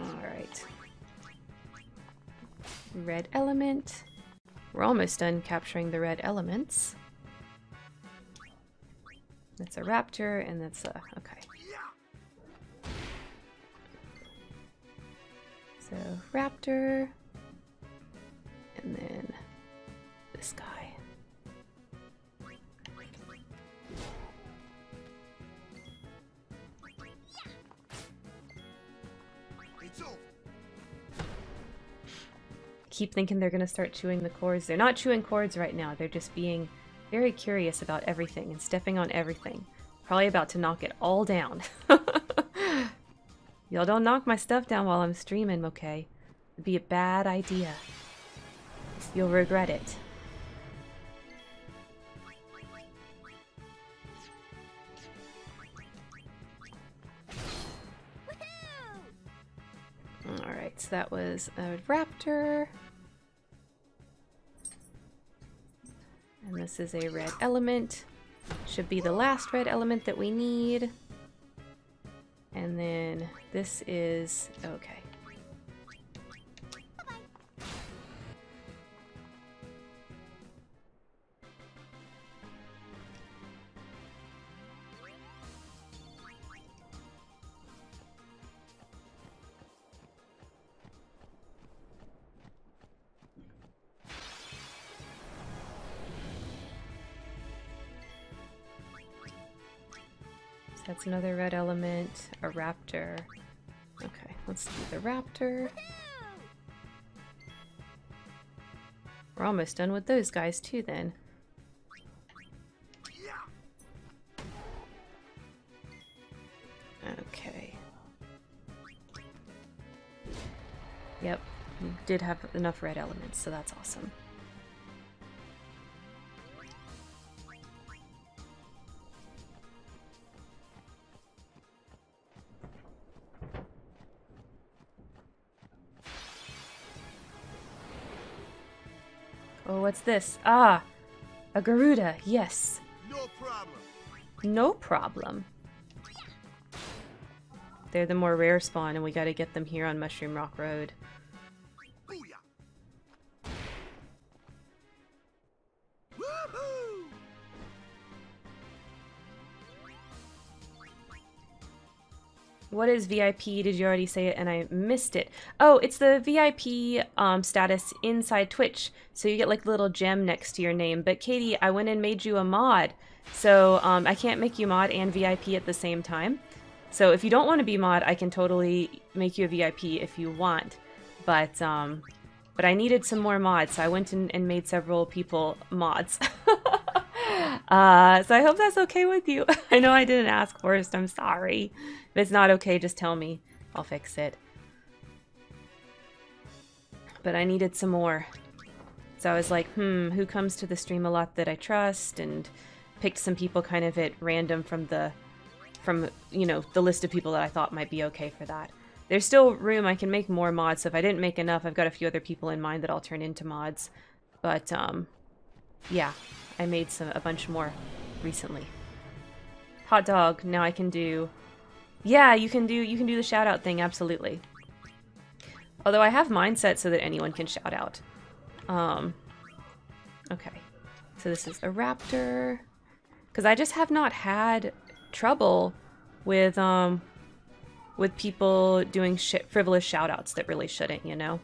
Alright. Red Element. We're almost done capturing the red elements. That's a raptor, and that's a... okay. So, raptor. And then this guy. Keep thinking they're gonna start chewing the cords. They're not chewing cords right now. They're just being very curious about everything and stepping on everything. Probably about to knock it all down. Y'all don't knock my stuff down while I'm streaming, okay? It'd be a bad idea. You'll regret it. Alright, so that was a raptor. And this is a red element. Should be the last red element that we need. And then this is... okay. That's another red element, a raptor. Okay, let's do the raptor. We're almost done with those guys too then. Okay. Yep, we did have enough red elements, so that's awesome. What's this? Ah, a Garuda, yes. No problem. No problem. They're the more rare spawn, and we gotta get them here on Mushroom Rock Road. Booyah. Woohoo! What is VIP? Did you already say it and I missed it? Oh, it's the VIP status inside Twitch. So you get like the little gem next to your name. But Katie, I went and made you a mod. So I can't make you mod and VIP at the same time. So if you don't want to be mod, I can totally make you a VIP if you want. But I needed some more mods, so I went and made several people mods. So I hope that's okay with you. I know I didn't ask first, I'm sorry. If it's not okay, just tell me. I'll fix it. But I needed some more. So I was like, who comes to the stream a lot that I trust? And picked some people kind of at random from the, you know, the list of people that I thought might be okay for that. There's still room, I can make more mods, so if I didn't make enough, I've got a few other people in mind that I'll turn into mods. But, yeah, I made a bunch more recently. Hot dog, now I can do... Yeah, you can do the shout-out thing, absolutely. Although I have mine set so that anyone can shout out. Okay. So this is a raptor. Because I just have not had trouble with people doing frivolous shout-outs that really shouldn't, you know?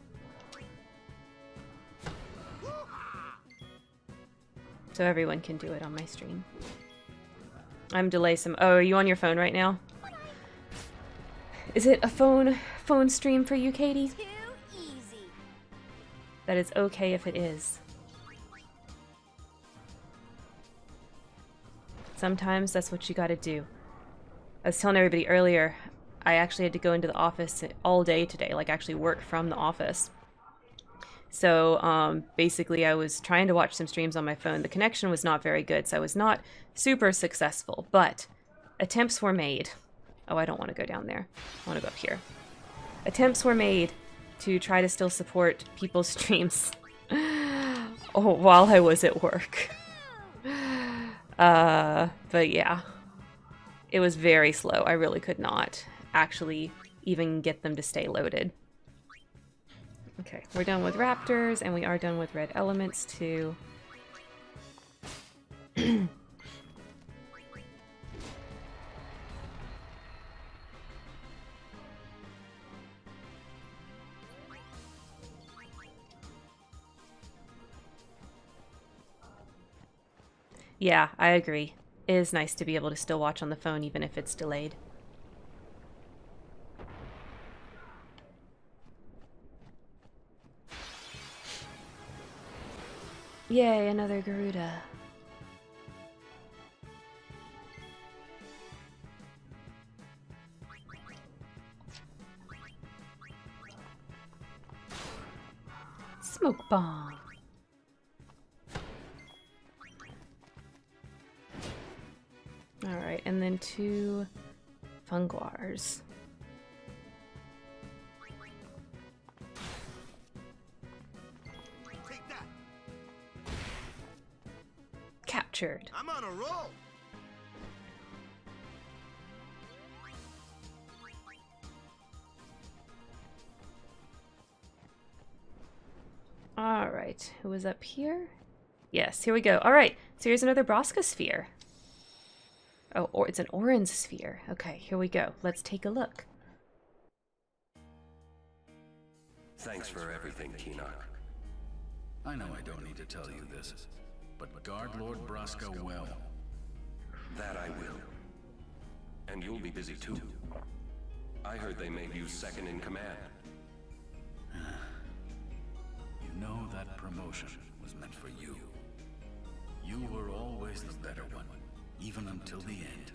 So everyone can do it on my stream. I'm delayed. Oh, are you on your phone right now? Is it a phone stream for you, Katie? Too easy. That is okay if it is. Sometimes that's what you gotta do. I was telling everybody earlier, I actually had to go into the office all day today, like actually work from the office. So basically I was trying to watch some streams on my phone. The connection was not very good, so I was not super successful, but attempts were made. Oh, I don't want to go down there. I want to go up here. Attempts were made to try to still support people's streams while I was at work. But yeah, it was very slow. I really could not actually even get them to stay loaded. Okay, we're done with raptors, and we are done with red elements, too. Yeah, I agree. It is nice to be able to still watch on the phone, even if it's delayed. Yay, another Garuda. Smoke bomb. All right, and then 2 funguars. Captured. I'm on a roll. All right, who was up here? Yes, here we go. All right, so here's another Braska sphere. Oh, or it's an orange sphere. Okay, here we go. Let's take a look. Thanks for everything, Kinoc. I know I don't need to tell you this, but guard Lord Braska well. That I will. And you'll be busy too. I heard they made you second in command. You know that promotion was meant for you. You were always the better one, even until the end.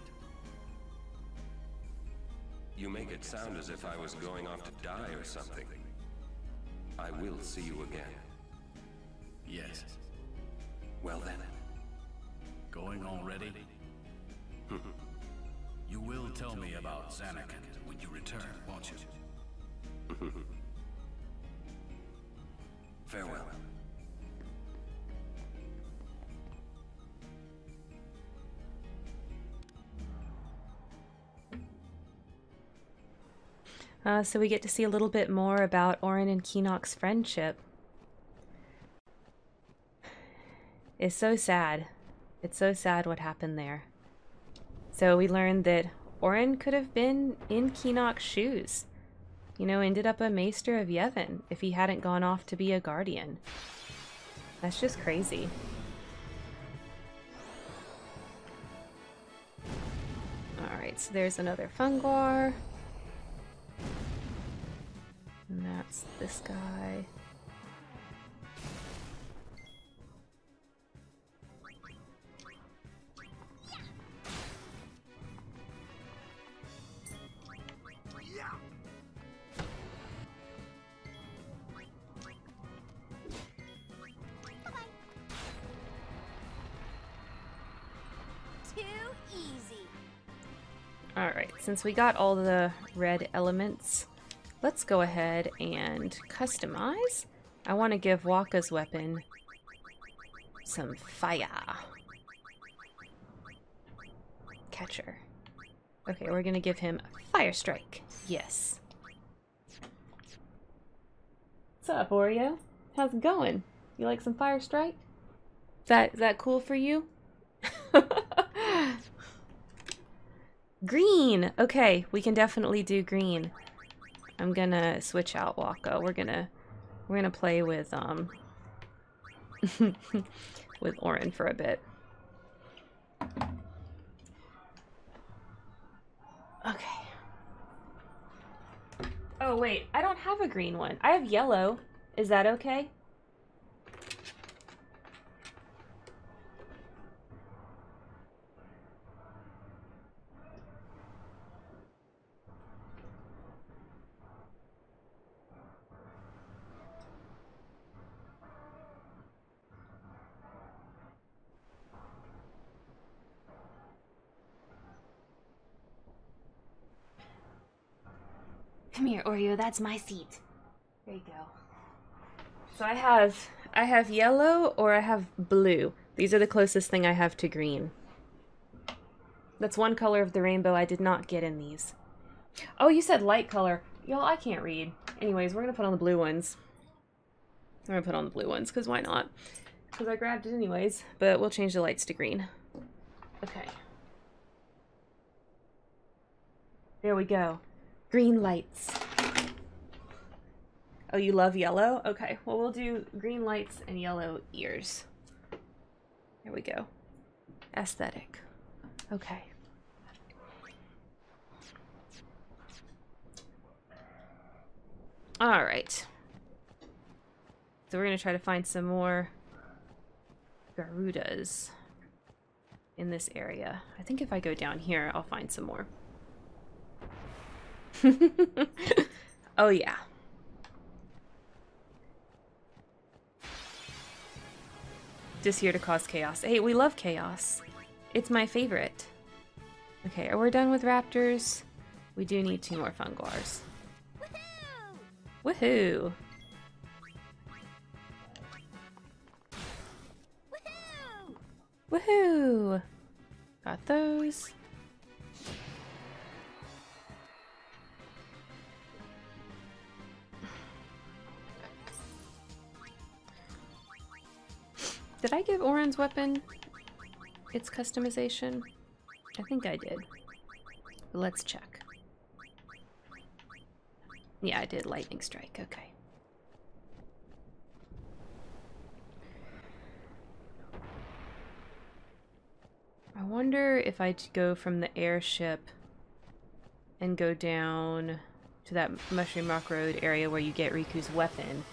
You make it sound as if I was going off to die or something. I will see you again. Yes. Well then. Going already? You will tell me about Xanak when you return, won't you? Farewell. So we get to see a little bit more about Auron and Kinoc's friendship. It's so sad. It's so sad what happened there. So we learned that Auron could have been in Kinoc's shoes. You know, ended up a Maester of Yevon if he hadn't gone off to be a guardian. That's just crazy. Alright, so there's another Funguar. And that's this guy. Alright, since we got all the red elements, let's go ahead and customize. I want to give Wakka's weapon some fire. Catcher. Okay, we're going to give him a fire strike. Yes. What's up, Oreo? How's it going? You like some fire strike? Is that cool for you? Green! Okay, we can definitely do green. I'm gonna switch out Wakka. We're gonna play with with Auron for a bit. Okay. Oh wait, I don't have a green one. I have yellow. Is that okay? Come here, Oreo, that's my seat. There you go. So I have yellow or I have blue. These are the closest thing I have to green. That's one color of the rainbow I did not get in these. Oh, you said light color. Y'all, I can't read. Anyways, we're gonna put on the blue ones. We're gonna put on the blue ones, because why not? Because I grabbed it anyways, but we'll change the lights to green. Okay. There we go. Green lights. Oh, you love yellow? Okay, well, we'll do green lights and yellow ears. There we go. Aesthetic. Okay. All right. So we're going to try to find some more Garudas in this area. I think if I go down here, I'll find some more. Oh yeah. Just here to cause chaos. Hey, we love chaos. It's my favorite. Okay, we're done with raptors. We do need 2 more Funguars. Woohoo! Woohoo! Woohoo! Got those. Did I give Auron's weapon its customization? I think I did. Let's check. Yeah, I did lightning strike. Okay. I wonder if I'd go from the airship and go down to that Mushroom Rock Road area where you get Rikku's weapon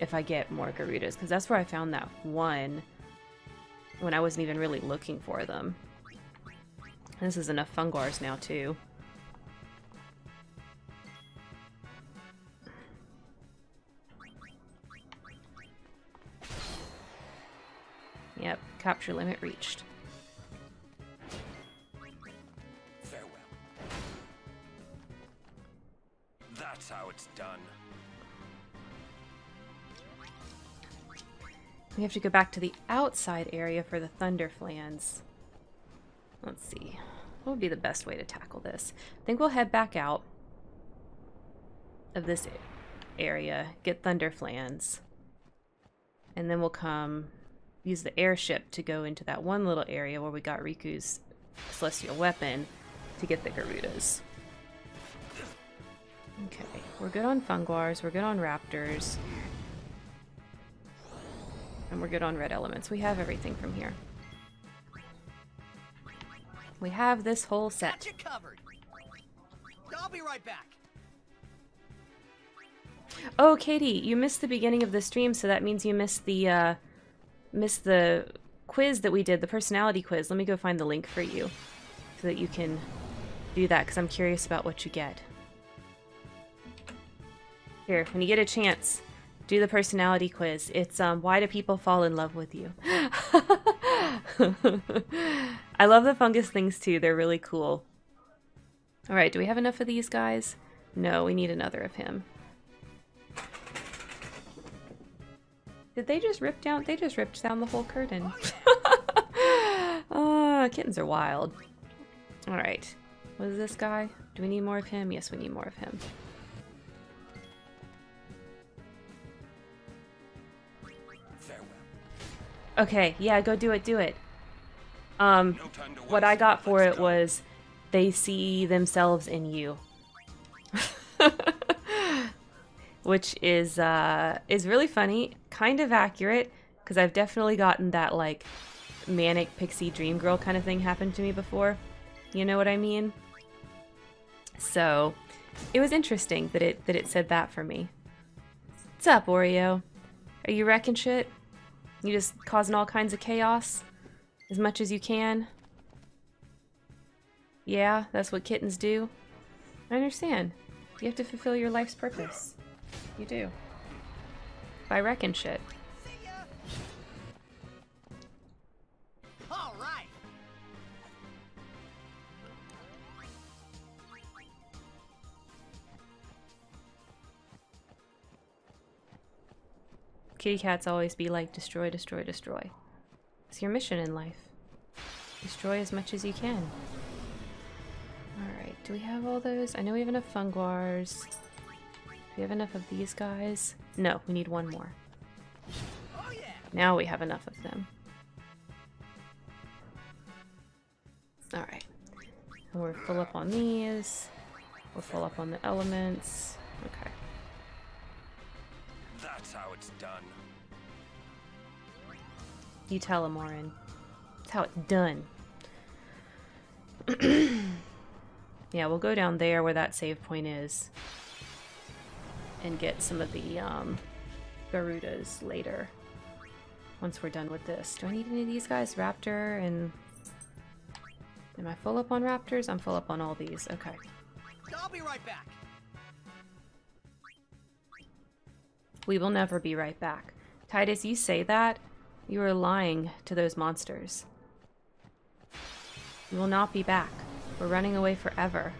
if I get more Garudas, because that's where I found that one when I wasn't even really looking for them. This is enough Funguars now, too. Yep, capture limit reached. Farewell. That's how it's done. We have to go back to the outside area for the Thunderflans. Let's see. What would be the best way to tackle this? I think we'll head back out of this area, get Thunderflans, and then we'll come use the airship to go into that one little area where we got Rikku's celestial weapon to get the Garudas. Okay, we're good on Funguars, we're good on Raptors, and we're good on red elements. We have everything from here. We have this whole set. Got you covered. I'll be right back. Oh, Katie, you missed the beginning of the stream, so that means you missed the quiz that we did, the personality quiz. Let me go find the link for you so that you can do that, because I'm curious about what you get. Here, when you get a chance, do the personality quiz. It's why do people fall in love with you? I love the fungus things too. They're really cool. All right, do we have enough of these guys? No, we need another of him. Did they just rip down? They just ripped down the whole curtain. Oh, kittens are wild. All right, what is this guy? Do we need more of him? Yes, we need more of him. Okay, yeah, go do it, do it. What I got for it was they see themselves in you. Which is really funny, kind of accurate, because I've definitely gotten that, like, manic pixie dream girl kind of thing happened to me before. You know what I mean? So, it was interesting that it said that for me. What's up, Oreo? Are you wrecking shit? You just causing all kinds of chaos as much as you can. Yeah, that's what kittens do. I understand. You have to fulfill your life's purpose. You do. By wrecking shit. All right. Kitty cats always be like, destroy, destroy, destroy. It's your mission in life. Destroy as much as you can. Alright, do we have all those? I know we have enough Funguars. Do we have enough of these guys? No, we need one more. Oh, yeah. Now we have enough of them. Alright. We're full up on these. We're full up on the elements. Okay. That's how it's done. You tell him, Auron. That's how it's done. Yeah, we'll go down there where that save point is and get some of the Garudas later once we're done with this. Do I need any of these guys? Raptor and... Am I full up on Raptors? I'm full up on all these. Okay. I'll be right back. We will never be right back. Tidus, you say that? You are lying to those monsters. We will not be back. We're running away forever.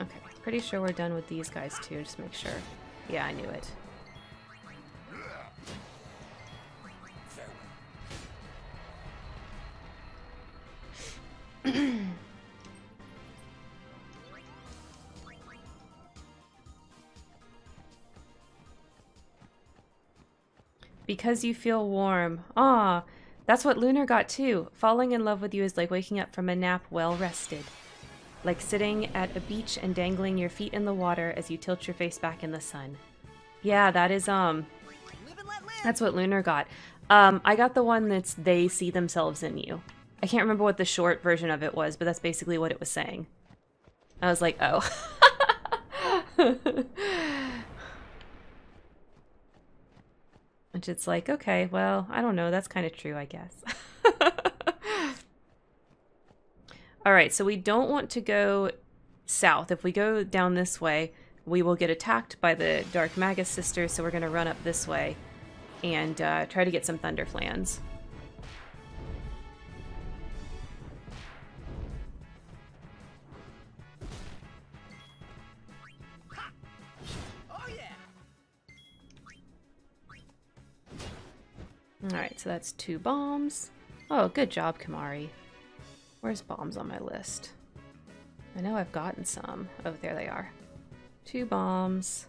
Okay, pretty sure we're done with these guys too, just make sure. Yeah, I knew it. Because you feel warm. Ah, that's what Lunar got too. Falling in love with you is like waking up from a nap well rested. Like sitting at a beach and dangling your feet in the water as you tilt your face back in the sun. Yeah, that is, that's what Lunar got. I got the one that's they see themselves in you. I can't remember what the short version of it was, but that's basically what it was saying. I was like, oh. Which it's like, okay, well, I don't know. That's kind of true, I guess. All right, so we don't want to go south. If we go down this way, we will get attacked by the Dark Magus sisters, so we're going to run up this way and try to get some Thunderflans. Alright, so that's 2 bombs. Oh, good job, Kimahri. Where's bombs on my list? I know I've gotten some. Oh, there they are. 2 bombs.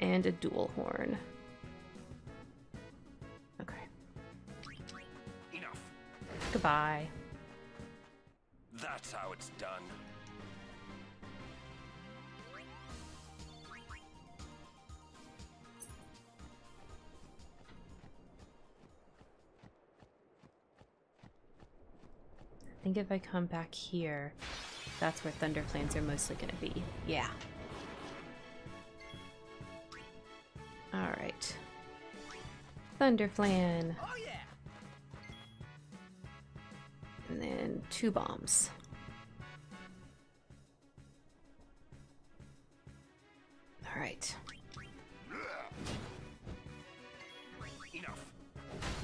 And a dual horn. Okay. Enough. Goodbye. That's how it's done. I think if I come back here, that's where Thunderplanes are mostly going to be. Yeah. Alright. Thunderflan. Oh, yeah. And then 2 bombs. Alright. Enough.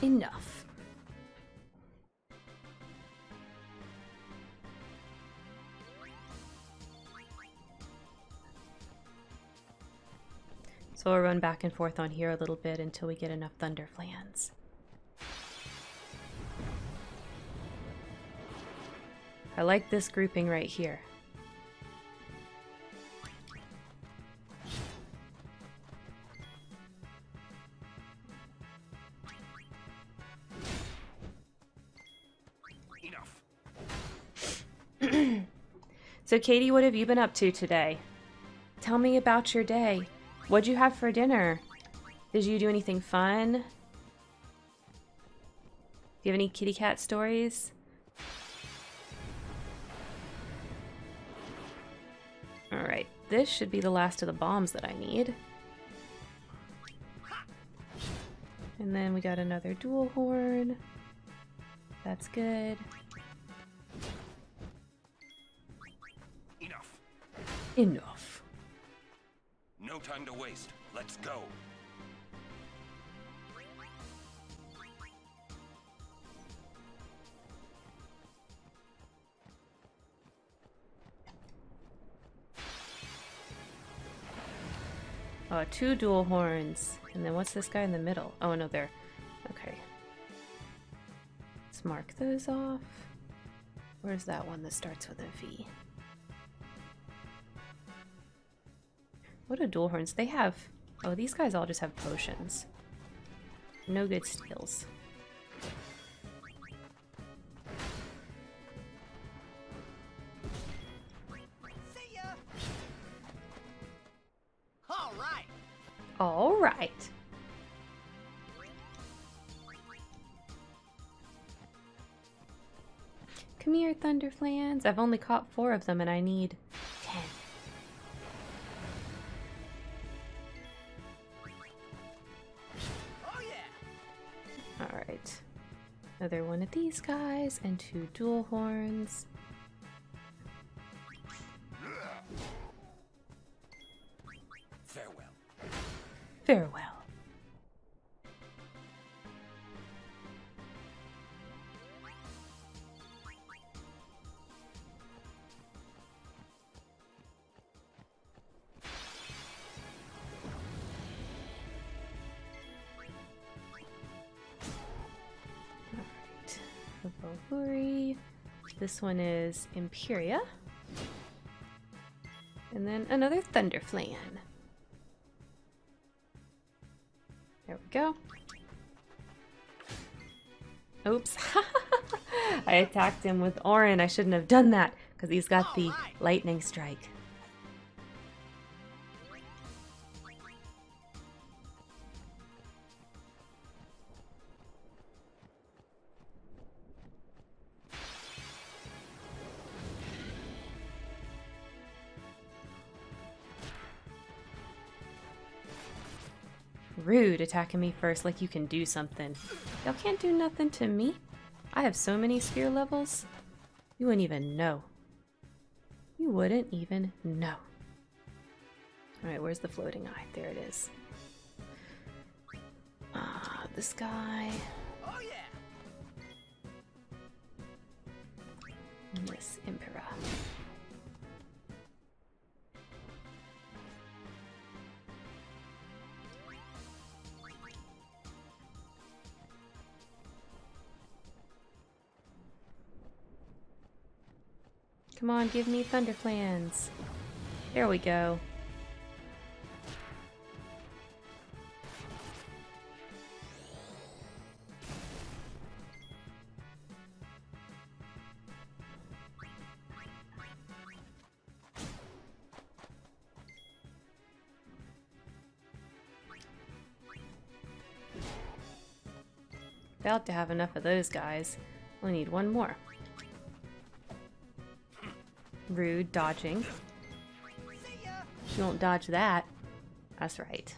Enough. So we'll run back and forth on here a little bit until we get enough Thunderflans. I like this grouping right here. Enough. So Katie, what have you been up to today? Tell me about your day. What'd you have for dinner? Did you do anything fun? Do you have any kitty cat stories? Alright, this should be the last of the bombs that I need. And then we got another dual horn. That's good. Enough. Enough. No time to waste. Let's go. Oh, 2 dual horns. And then what's this guy in the middle? Oh, no, there. Okay. Let's mark those off. Where's that one that starts with a V? What do dual horns? They have... Oh, these guys all just have potions. No good steals. See ya. All right. All right. Come here, Thunderflans. I've only caught 4 of them, and I need... Another one of these guys and 2 dual horns. Farewell. Farewell. This one is Imperia. And then another Thunderflan. There we go. Oops. I attacked him with Auron. I shouldn't have done that because he's got the lightning strike. Rude, attacking me first like you can do something. Y'all can't do nothing to me. I have so many sphere levels. You wouldn't even know. You wouldn't even know. Alright, where's the floating eye? There it is. Ah, this guy. Oh, yeah. And this Emperor. Come on, give me Thunderflans. There we go. About to have enough of those guys. We'll need one more. Rude dodging. She won't dodge that. That's right.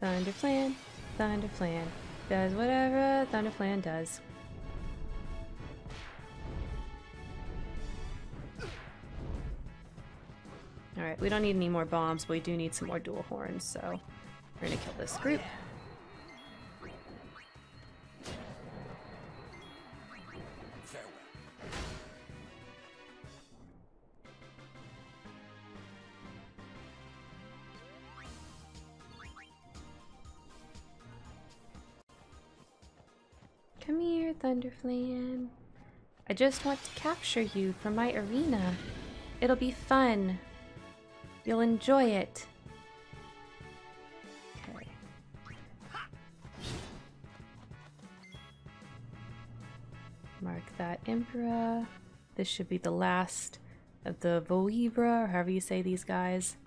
Thunderflan, Thunderflan does whatever Thunderflan does. Alright, we don't need any more bombs, but we do need some more dual horns, so we're gonna kill this group. Come here, Thunderflan. I just want to capture you for my arena. It'll be fun. You'll enjoy it. Okay. Mark that Emperor. This should be the last of the Voivra, or however you say these guys.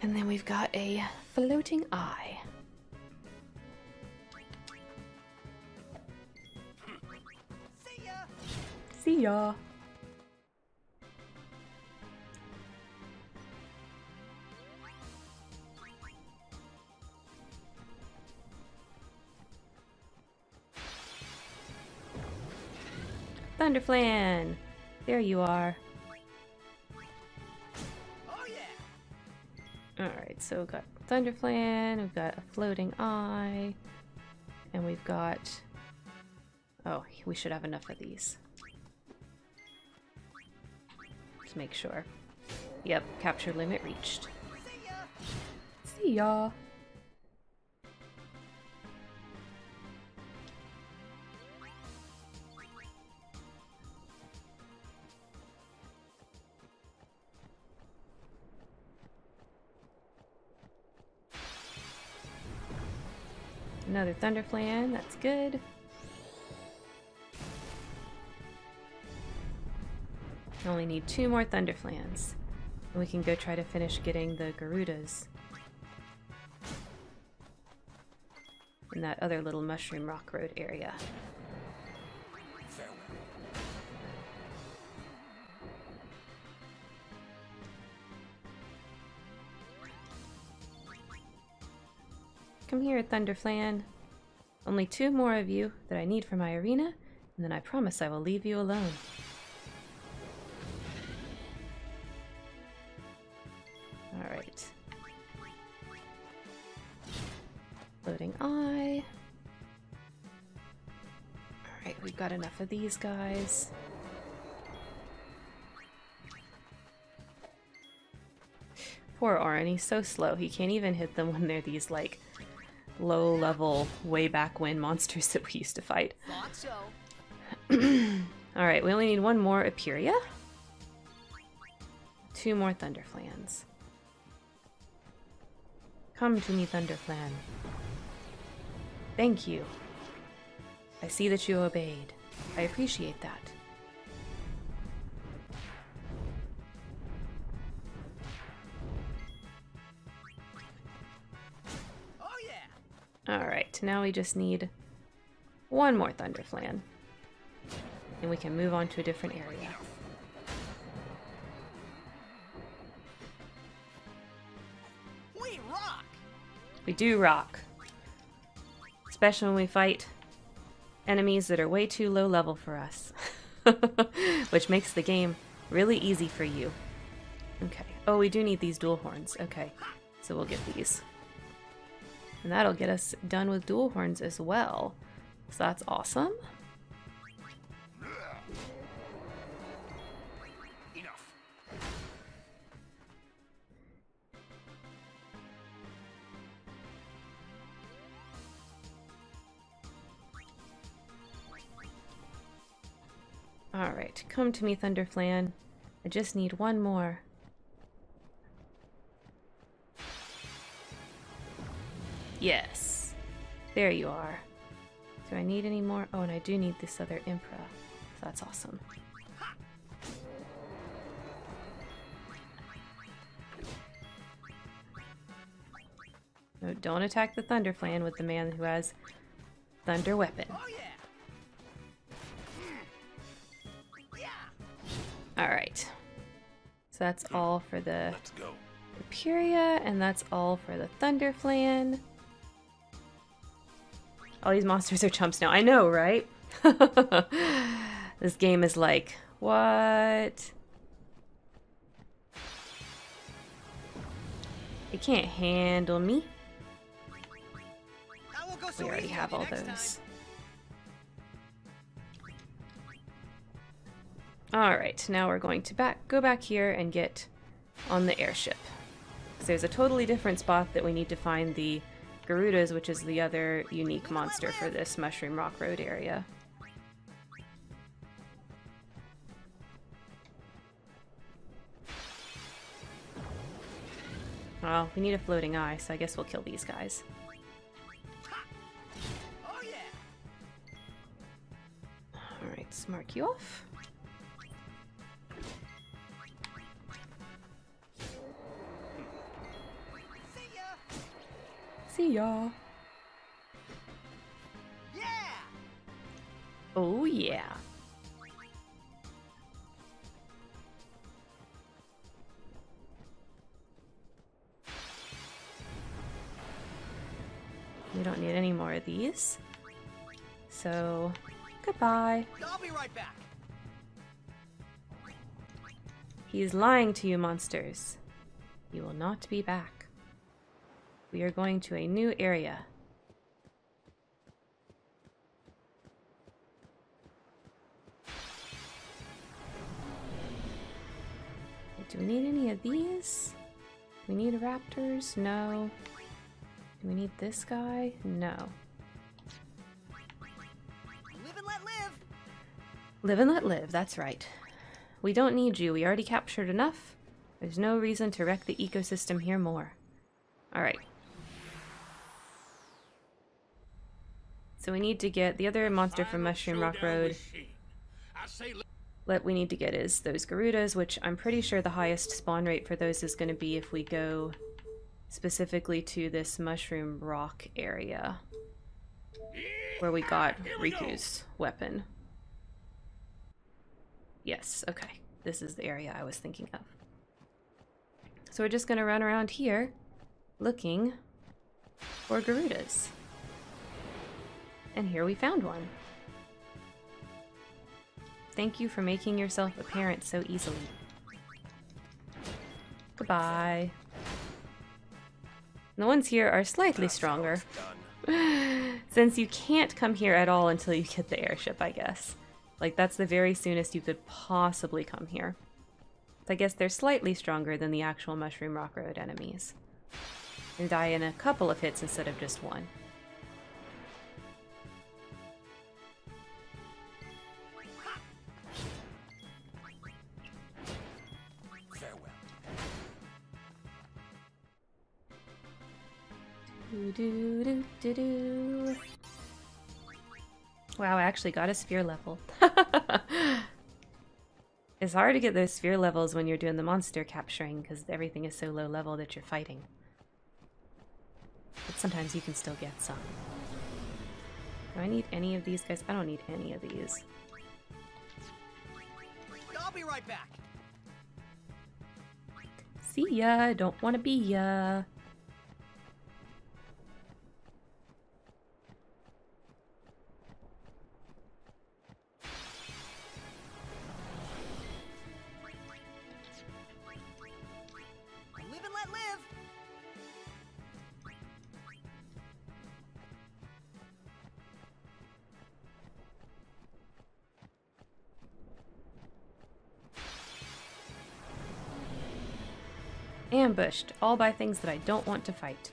And then we've got a floating eye. See ya! Thunderflan! There you are. Oh, yeah. Alright, so we've got Thunderflan, we've got a floating eye, and we've got... Oh, we should have enough of these. Just make sure. Yep, capture limit reached. See ya! Another Thunderflan, that's good. I only need two more Thunderflans. And we can go try to finish getting the Garudas. In that other little Mushroom Rock Road area. Come here, Thunderflan. Only two more of you that I need for my arena, and then I promise I will leave you alone. Alright. Floating eye. Alright, we've got enough of these guys. Poor Auron, he's so slow. He can't even hit them when they're these, like, low-level, way-back-when monsters that we used to fight. Alright, we only need one more Aperia. Two more Thunderflans. Come to me, Thunderflan. Thank you. I see that you obeyed. I appreciate that. Alright, now we just need one more Thunderflan. And we can move on to a different area. We rock! We do rock. Especially when we fight enemies that are way too low level for us. Which makes the game really easy for you. Okay. Oh, we do need these dual horns. Okay. So we'll get these. And that'll get us done with dual horns as well. So that's awesome. Enough. All right, come to me, Thunderflan. I just need one more. Yes. There you are. Do I need any more? Oh, and I do need this other Emperor. So that's awesome. No, don't attack the Thunder Flan with the man who has Thunder Weapon. Alright. So that's all for the Puria, and that's all for the Thunder Flan. All these monsters are chumps now. I know, right? This game is like, what? It can't handle me. We already have all those. Alright, now we're going to go back here and get on the airship. Because there's a totally different spot that we need to find the Garudas, which is the other unique monster for this Mushroom Rock Road area. Well, we need a floating eye, so I guess we'll kill these guys. Alright, let's mark you off. See ya! Yeah! Oh yeah! We don't need any more of these. So, goodbye. I'll be right back. He's lying to you, monsters. You will not be back. We are going to a new area. Do we need any of these? We need raptors? No. Do we need this guy? No. Live and let live! Live and let live, that's right. We don't need you, we already captured enough. There's no reason to wreck the ecosystem here more. Alright. So we need to get the other monster from Mushroom Rock Road. What we need to get is those Garudas, which I'm pretty sure the highest spawn rate for those is going to be if we go specifically to this Mushroom Rock area where we got Rikku's weapon. Yes, okay. This is the area I was thinking of. So we're just going to run around here looking for Garudas. And here we found one. Thank you for making yourself apparent so easily. Goodbye. The ones here are slightly stronger, since you can't come here at all until you get the airship, I guess. Like, that's the very soonest you could possibly come here. So I guess they're slightly stronger than the actual Mushroom Rock Road enemies. And die in a couple of hits instead of just one. Do, do, do, do. Wow, I actually got a sphere level. It's hard to get those sphere levels when you're doing the monster capturing because everything is so low level that you're fighting. But sometimes you can still get some. Do I need any of these guys? I don't need any of these. I'll be right back. See ya, don't want to be ya. Ambushed, all by things that I don't want to fight.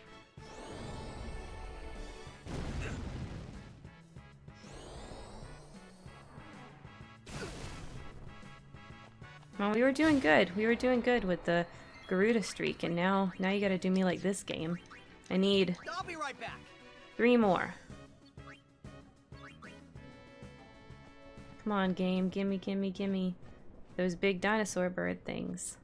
Well, we were doing good. We were doing good with the Garuda streak, and now you gotta do me like this game. I need three more. Come on, game. Gimme, gimme, gimme. Those big dinosaur bird things.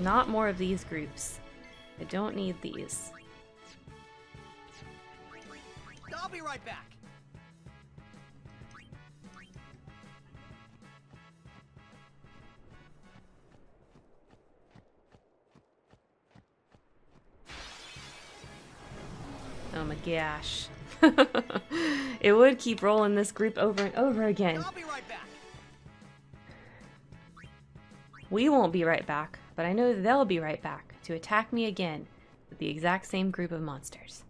Not more of these groups. I don't need these. I'll be right back. Oh my gosh. It would keep rolling this group over and over again. I'll be right back. We won't be right back, but I know they'll be right back to attack me again with the exact same group of monsters.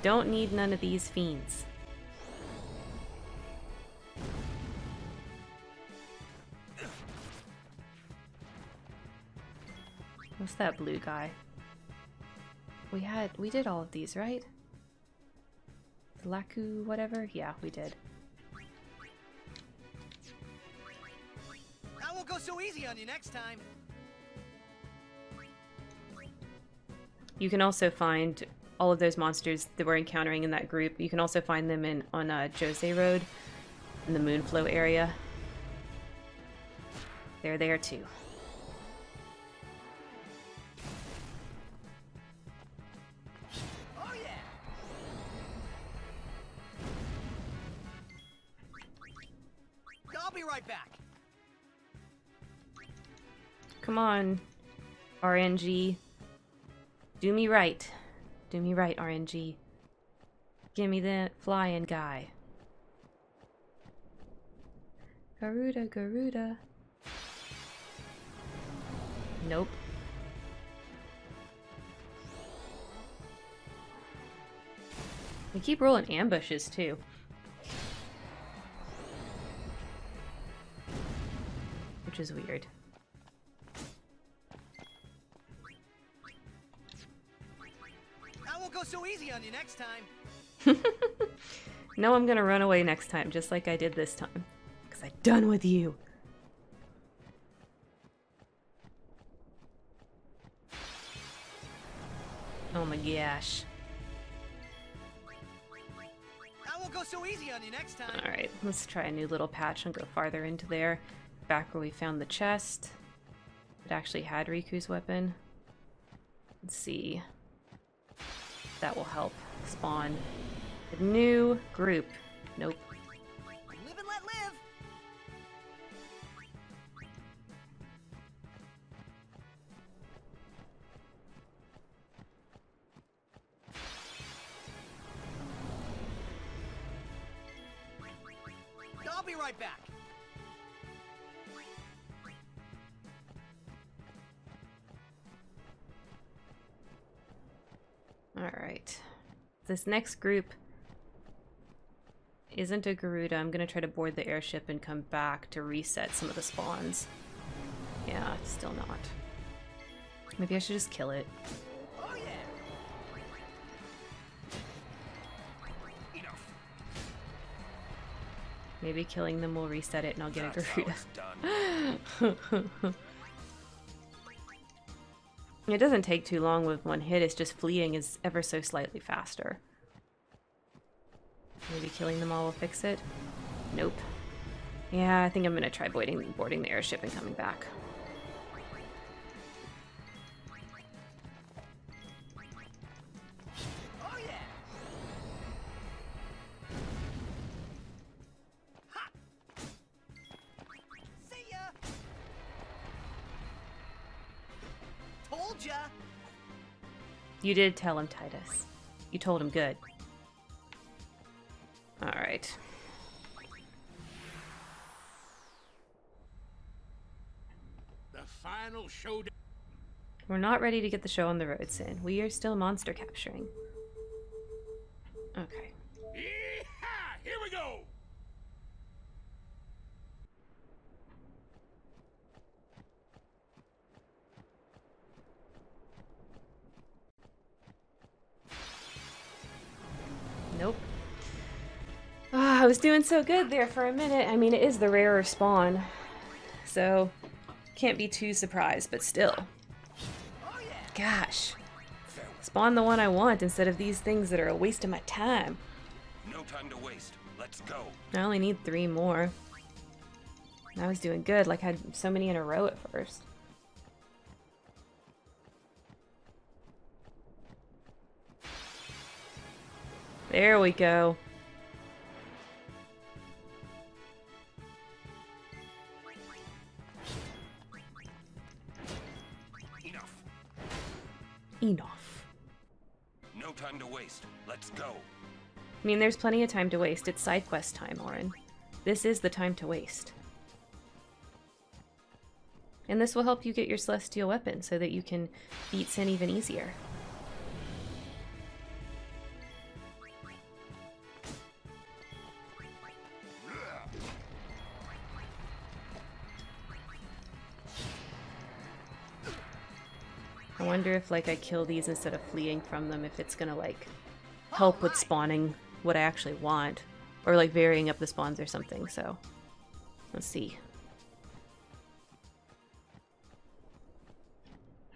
Don't need none of these fiends. What's that blue guy? We did all of these, right? Laku, whatever? Yeah, we did. I won't go so easy on you next time. You can also find all of those monsters that we're encountering in that group. You can also find them on Djose Road in the Moonflow area. They're there too. Oh, yeah. I'll be right back. Come on, RNG. Do me right. Do me right, RNG. Give me the flying guy. Garuda, Garuda. Nope. We keep rolling ambushes, too. Which is weird. Go so easy on you next time. No, I'm gonna run away next time, just like I did this time, because I'm done with you. Oh my gosh. I won't go so easy on you next time. All right, let's try a new little patch and go farther into there, back where we found the chest. It actually had Rikku's weapon. Let's see. That will help spawn a new group. Nope. Live and let live. I'll be right back. Alright, this next group isn't a Garuda. I'm gonna try to board the airship and come back to reset some of the spawns. Yeah, it's still not. Maybe I should just kill it. Oh, yeah. Enough. Maybe killing them will reset it and I'll get a Garuda. It doesn't take too long with one hit, it's just fleeing is ever so slightly faster. Maybe killing them all will fix it? Nope. Yeah, I think I'm gonna try boarding the airship and coming back. Oh, yeah. Ha. See ya. Told ya. You did tell him, Tidus. You told him good. All right. The final showdown. We're not ready to get the show on the road, Sin. We are still monster capturing. Okay. Yee-haw! Here we go. Nope. Ah, I was doing so good there for a minute. I mean, it is the rarer spawn, so can't be too surprised, but still. Gosh. Spawn the one I want instead of these things that are a waste of my time. No time to waste. Let's go. I only need 3 more. I was doing good, like I had so many in a row at first. There we go. Enough. No time to waste. Let's go. I mean, there's plenty of time to waste. It's side quest time, Auron. This is the time to waste. And this will help you get your celestial weapon so that you can beat Sin even easier. I wonder if, like, I kill these instead of fleeing from them, if it's gonna, like, help with spawning what I actually want. Or, like, varying up the spawns or something, so... Let's see.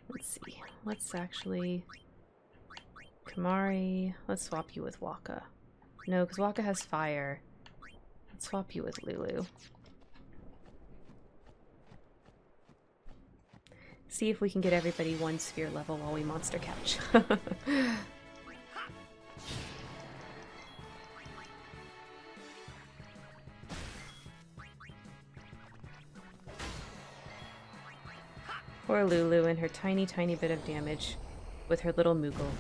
Let's see. Let's actually... Kimahri... Let's swap you with Wakka. No, because Wakka has fire. Let's swap you with Lulu. See if we can get everybody one sphere level while we monster catch. Poor Lulu and her tiny, tiny bit of damage with her little moogle.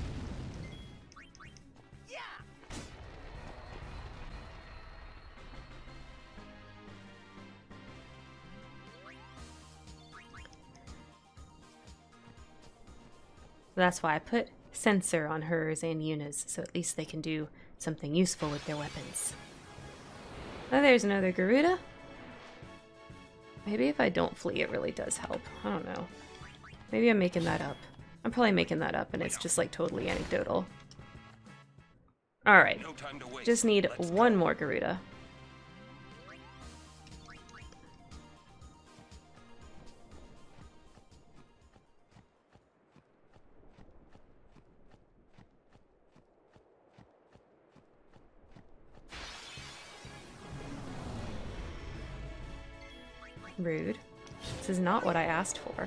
That's why I put sensor on hers and Yuna's, so at least they can do something useful with their weapons. Oh, there's another Garuda. Maybe if I don't flee, it really does help. I don't know. Maybe I'm making that up. I'm probably making that up, and it's just, like, totally anecdotal. Alright. Just need one more Garuda. Rude. This is not what I asked for.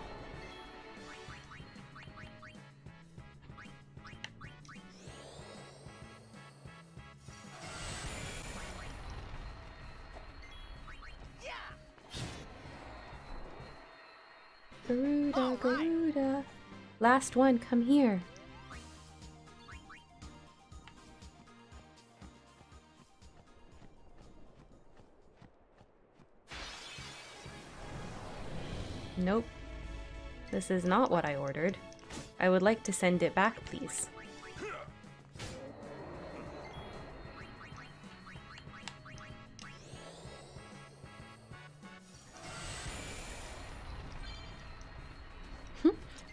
Yeah. Garuda, Garuda. Last one, come here. Nope. This is not what I ordered. I would like to send it back, please.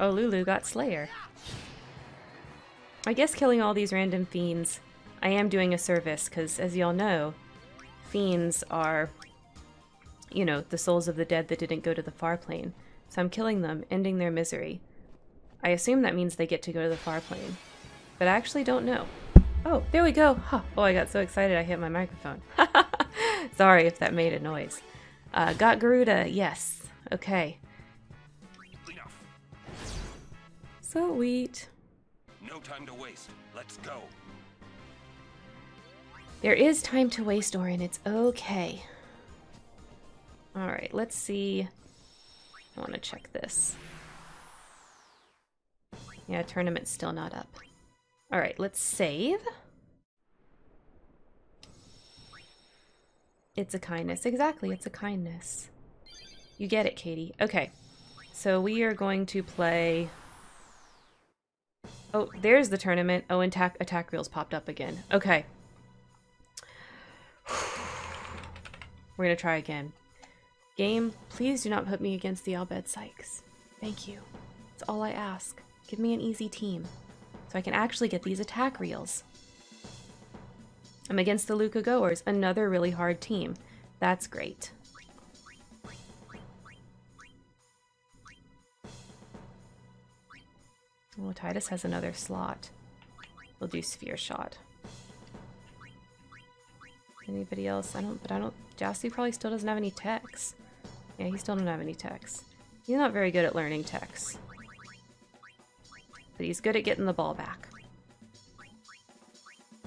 Oh, Lulu got Slayer. I guess killing all these random fiends, I am doing a service, because as y'all know, fiends are... you know, the souls of the dead that didn't go to the far plane. So I'm killing them, ending their misery. I assume that means they get to go to the far plane. But I actually don't know. Oh, there we go! Huh. Oh, I got so excited I hit my microphone. Sorry if that made a noise. Got Garuda, yes. Okay. Enough. Sweet. No time to waste. Let's go. There is time to waste, Auron. It's okay. Alright, let's see. I want to check this. Yeah, tournament's still not up. Alright, let's save. It's a kindness. Exactly, it's a kindness. You get it, Katie. Okay, so we are going to play... Oh, there's the tournament. Oh, and attack reels popped up again. Okay. We're going to try again. Game, please do not put me against the Al Bhed Psyches. Thank you. That's all I ask. Give me an easy team, so I can actually get these attack reels. I'm against the Luca Goers, another really hard team. That's great. Oh, Tidus has another slot. We'll do Sphere Shot. Anybody else? I don't... Jassy probably still doesn't have any techs. Yeah, he still don't have any techs. He's not very good at learning techs. But he's good at getting the ball back.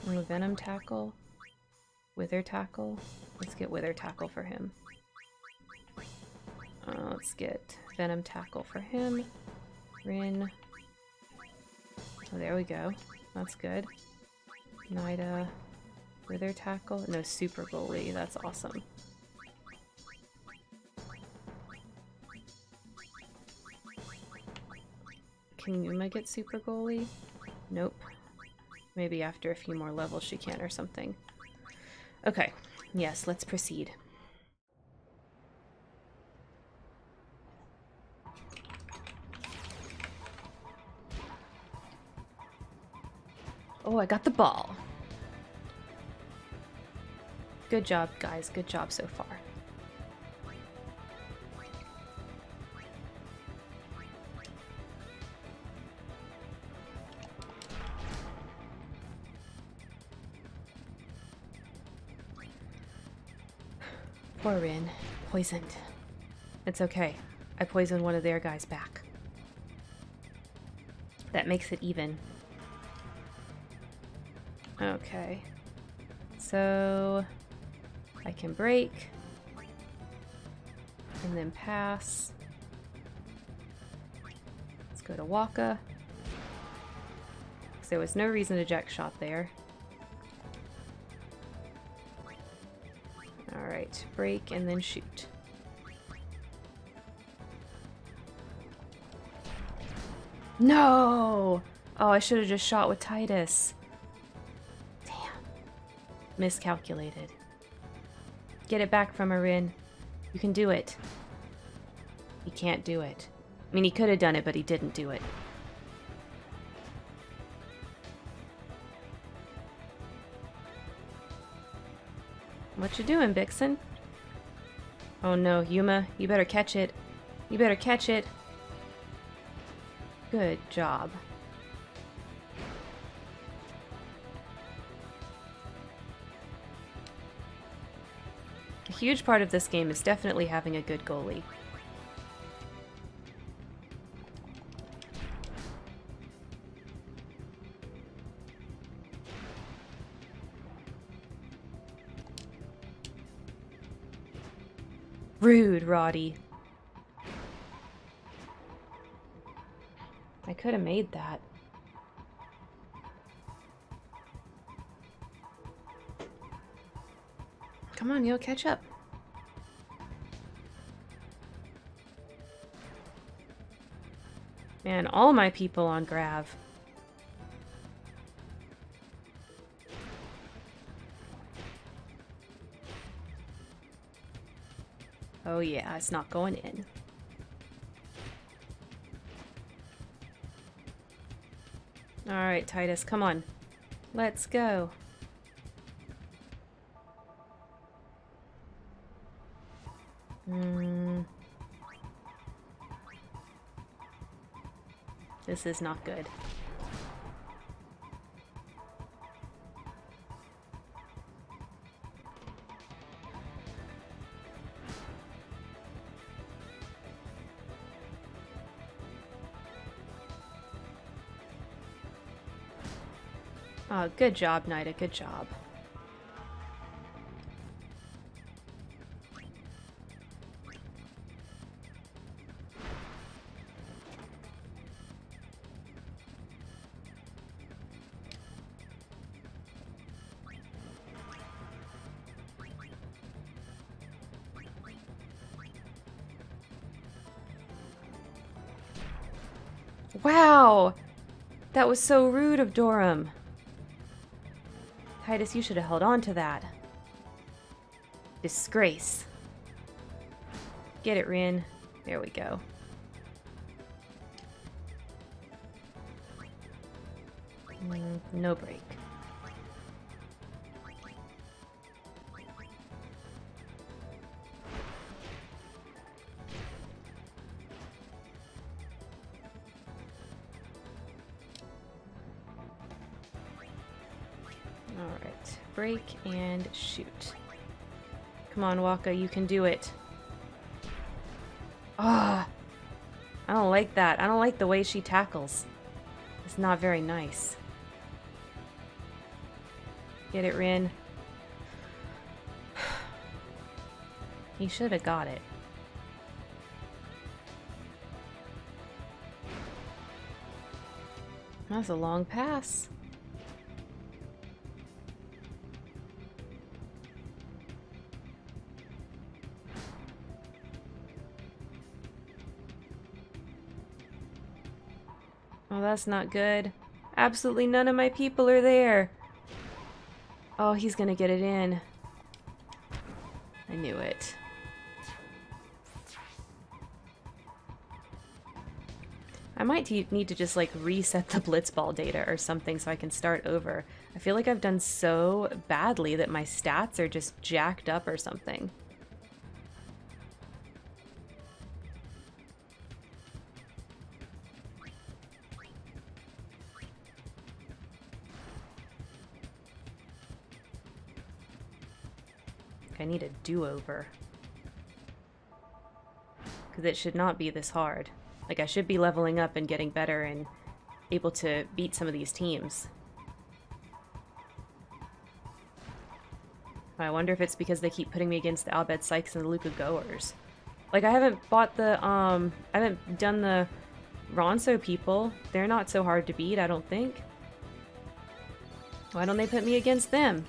Venom Tackle. Wither Tackle. Let's get Wither Tackle for him. Let's get Venom Tackle for him. Rin. Oh, there we go. That's good. Nida. Wither Tackle. No, Super Goalie. That's awesome. Can Yuna get Super Goalie? Nope. Maybe after a few more levels she can or something. Okay. Yes, let's proceed. Oh, I got the ball. Good job, guys. Good job so far. Poor Rin. Poisoned. It's okay. I poisoned one of their guys back. That makes it even. Okay. So... I can break. And then pass. Let's go to Wakka. Because there was no reason to jack shot there. Alright, break and then shoot. No! Oh, I should have just shot with Tidus. Damn. Miscalculated. Get it back from Rin. You can do it. He can't do it. I mean, he could have done it, but he didn't do it. What you doing, Bixen? Oh no, Yuna, you better catch it. You better catch it. Good job. A huge part of this game is definitely having a good goalie. Rude, Roddy. I could have made that. Come on, yo, catch up. Man, all my people on Grav. Oh yeah, it's not going in. Alright, Tidus, come on. Let's go. This is not good. Oh, good job, Nida. Good job. Wow! That was so rude of Dorum. Tidus, you should have held on to that. Disgrace. Get it, Rin. There we go. No break. Break and shoot. Come on, Wakka, you can do it. Ah! I don't like that. I don't like the way she tackles. It's not very nice. Get it, Rin. He should have got it. That's a long pass. Oh, that's not good. Absolutely none of my people are there. Oh, he's gonna get it in. I knew it. I might need to just like reset the Blitzball data or something so I can start over. I feel like I've done so badly that my stats are just jacked up or something. I need a do-over. Because it should not be this hard. Like, I should be leveling up and getting better and able to beat some of these teams. I wonder if it's because they keep putting me against the Al Bhed Psyches and the Luca Goers. Like, I haven't bought the, I haven't done the Ronso people. They're not so hard to beat, I don't think. Why don't they put me against them?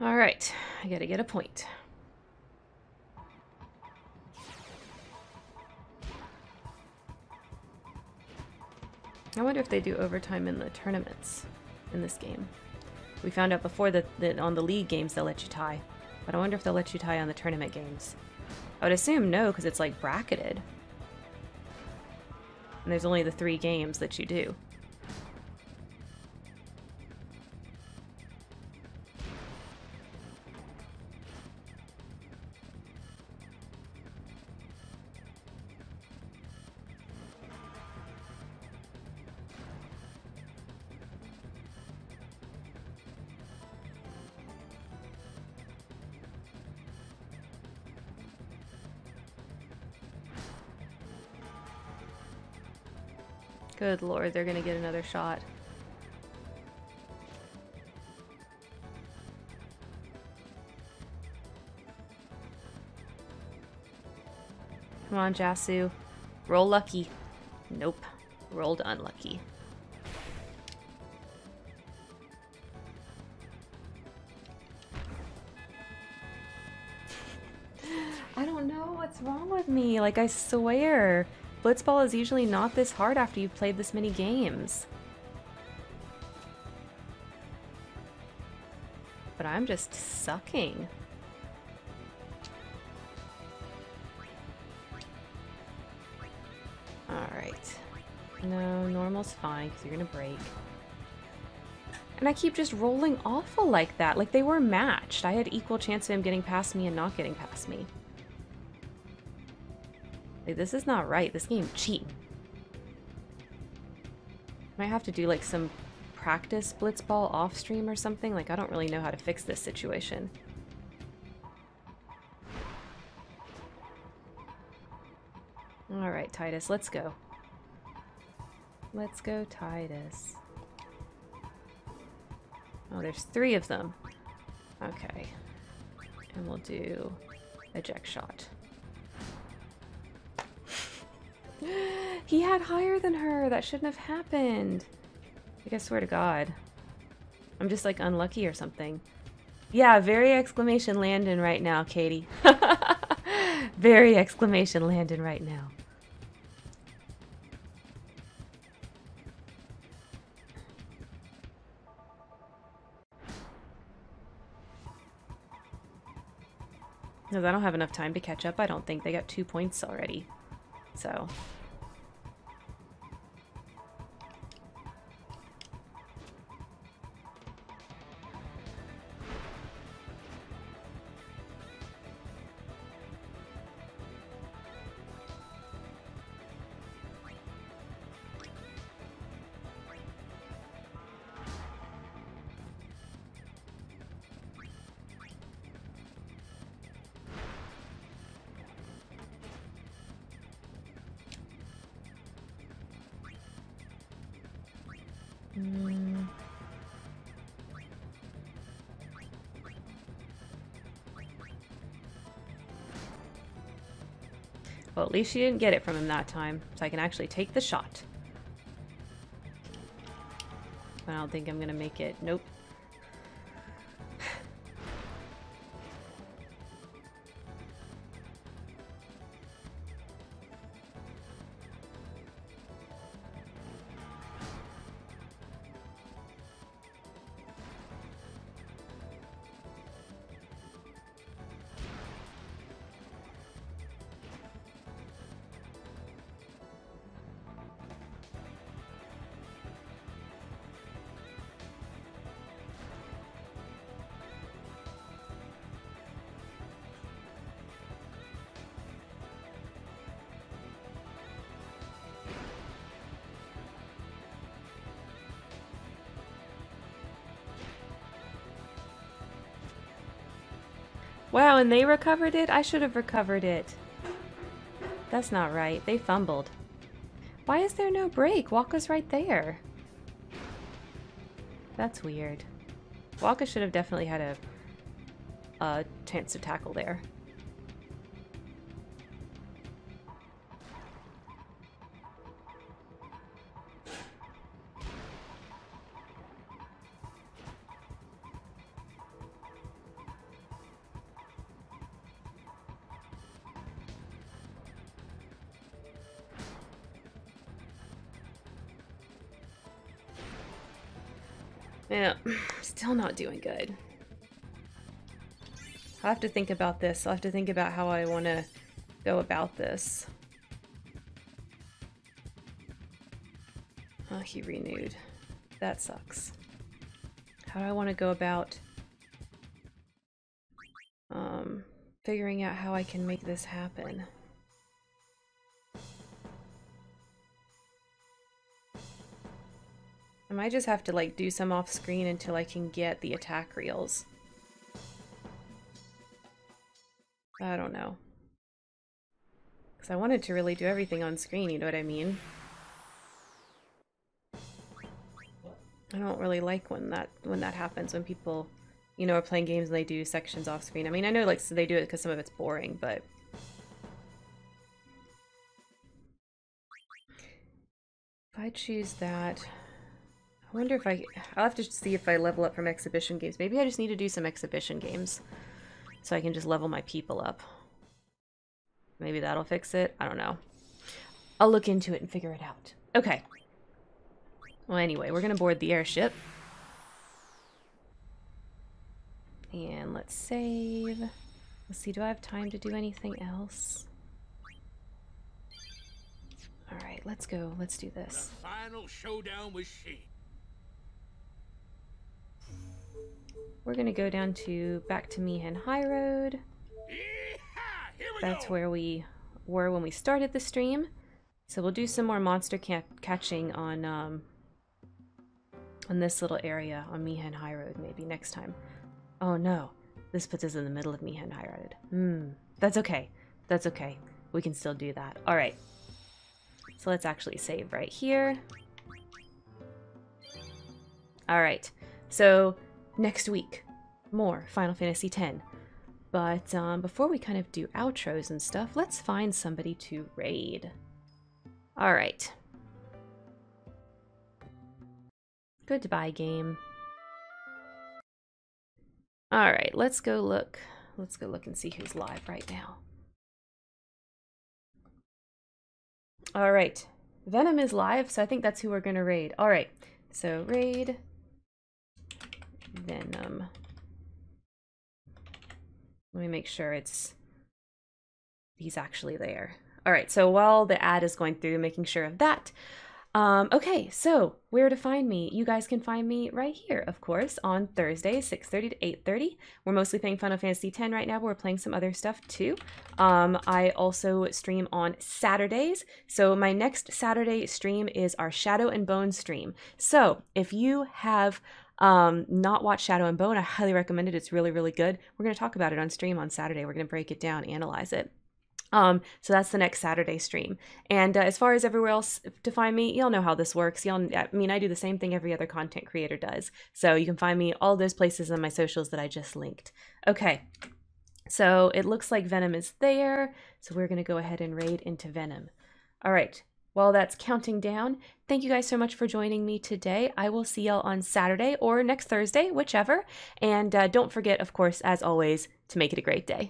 Alright, I gotta get a point. I wonder if they do overtime in the tournaments in this game. We found out before that on the league games they'll let you tie, but I wonder if they'll let you tie on the tournament games. I would assume no, because it's like bracketed. And there's only the 3 games that you do. Good lord, they're gonna get another shot. Come on, Jasu. Roll lucky. Nope. Rolled unlucky. I don't know what's wrong with me. Like, I swear. Blitzball is usually not this hard after you've played this many games. But I'm just sucking. Alright. No, normal's fine because you're gonna break. And I keep just rolling awful like that. Like they were matched. I had equal chance of him getting past me and not getting past me. Like, this is not right. This game cheating. Might have to do like some practice Blitzball off stream or something. Like I don't really know how to fix this situation. All right, Tidus, let's go. Let's go, Tidus. Oh, there's 3 of them. Okay, and we'll do eject shot. He had higher than her! That shouldn't have happened! Like, I swear to God. I'm just, like, unlucky or something. Yeah, very exclamation Landon right now, Katie. Very exclamation Landon right now. Because I don't have enough time to catch up, I don't think. They got 2 points already. So... Well, at least she didn't get it from him that time, so I can actually take the shot. But I don't think I'm gonna make it. Nope. Wow, and they recovered it? I should have recovered it. That's not right. They fumbled. Why is there no break? Wakka's right there. That's weird. Wakka should have definitely had a chance to tackle there. Not doing good. I'll have to think about this. I'll have to think about how I want to go about this. Oh, he renewed. That sucks. How do I want to go about figuring out how I can make this happen? I might just have to like do some off screen until I can get the attack reels. I don't know. Because I wanted to really do everything on screen, you know what I mean? I don't really like when that happens, when people, you know, are playing games and they do sections off screen. I mean, I know like so they do it because some of it's boring, but... if I choose that... I wonder if I'll have to see if I level up from exhibition games. Maybe I just need to do some exhibition games so I can just level my people up. Maybe that'll fix it. I don't know. I'll look into it and figure it out. Okay. Well, anyway, we're gonna board the airship. And let's save. Let's see, do I have time to do anything else? Alright, let's go. Let's do this. The final showdown with she. We're gonna go down to back to Mi'ihen Highroad. That's where we were when we started the stream. So we'll do some more monster catching on this little area on Mi'ihen Highroad maybe next time. Oh no, this puts us in the middle of Mi'ihen Highroad. That's okay. That's okay. We can still do that. All right. So let's actually save right here. All right. So. Next week, more Final Fantasy X. But before we kind of do outros and stuff, let's find somebody to raid. All right. Goodbye, game. All right, let's go look. Let's go look and see who's live right now. All right, Venom is live, so I think that's who we're gonna raid. All right, so raid. Venom. Let me make sure he's actually there. All right, so while the ad is going through, making sure of that. Okay, so where to find me? You guys can find me right here, of course, on Thursday, 6:30 to 8:30. We're mostly playing Final Fantasy X right now, but we're playing some other stuff too. I also stream on Saturdays. So my next Saturday stream is our Shadow and Bone stream. So if you have not watch Shadow and Bone, I highly recommend it. It's really, really good. We're going to talk about it on stream on Saturday. We're going to break it down, analyze it. So that's the next Saturday stream. And as far as everywhere else to find me, y'all know how this works. I mean, I do the same thing every other content creator does. So you can find me all those places on my socials that I just linked. Okay, so it looks like Venom is there. So we're gonna go ahead and raid into Venom. All right, while that's counting down, thank you guys so much for joining me today. I will see y'all on Saturday or next Thursday, whichever. And don't forget, of course, as always, to make it a great day.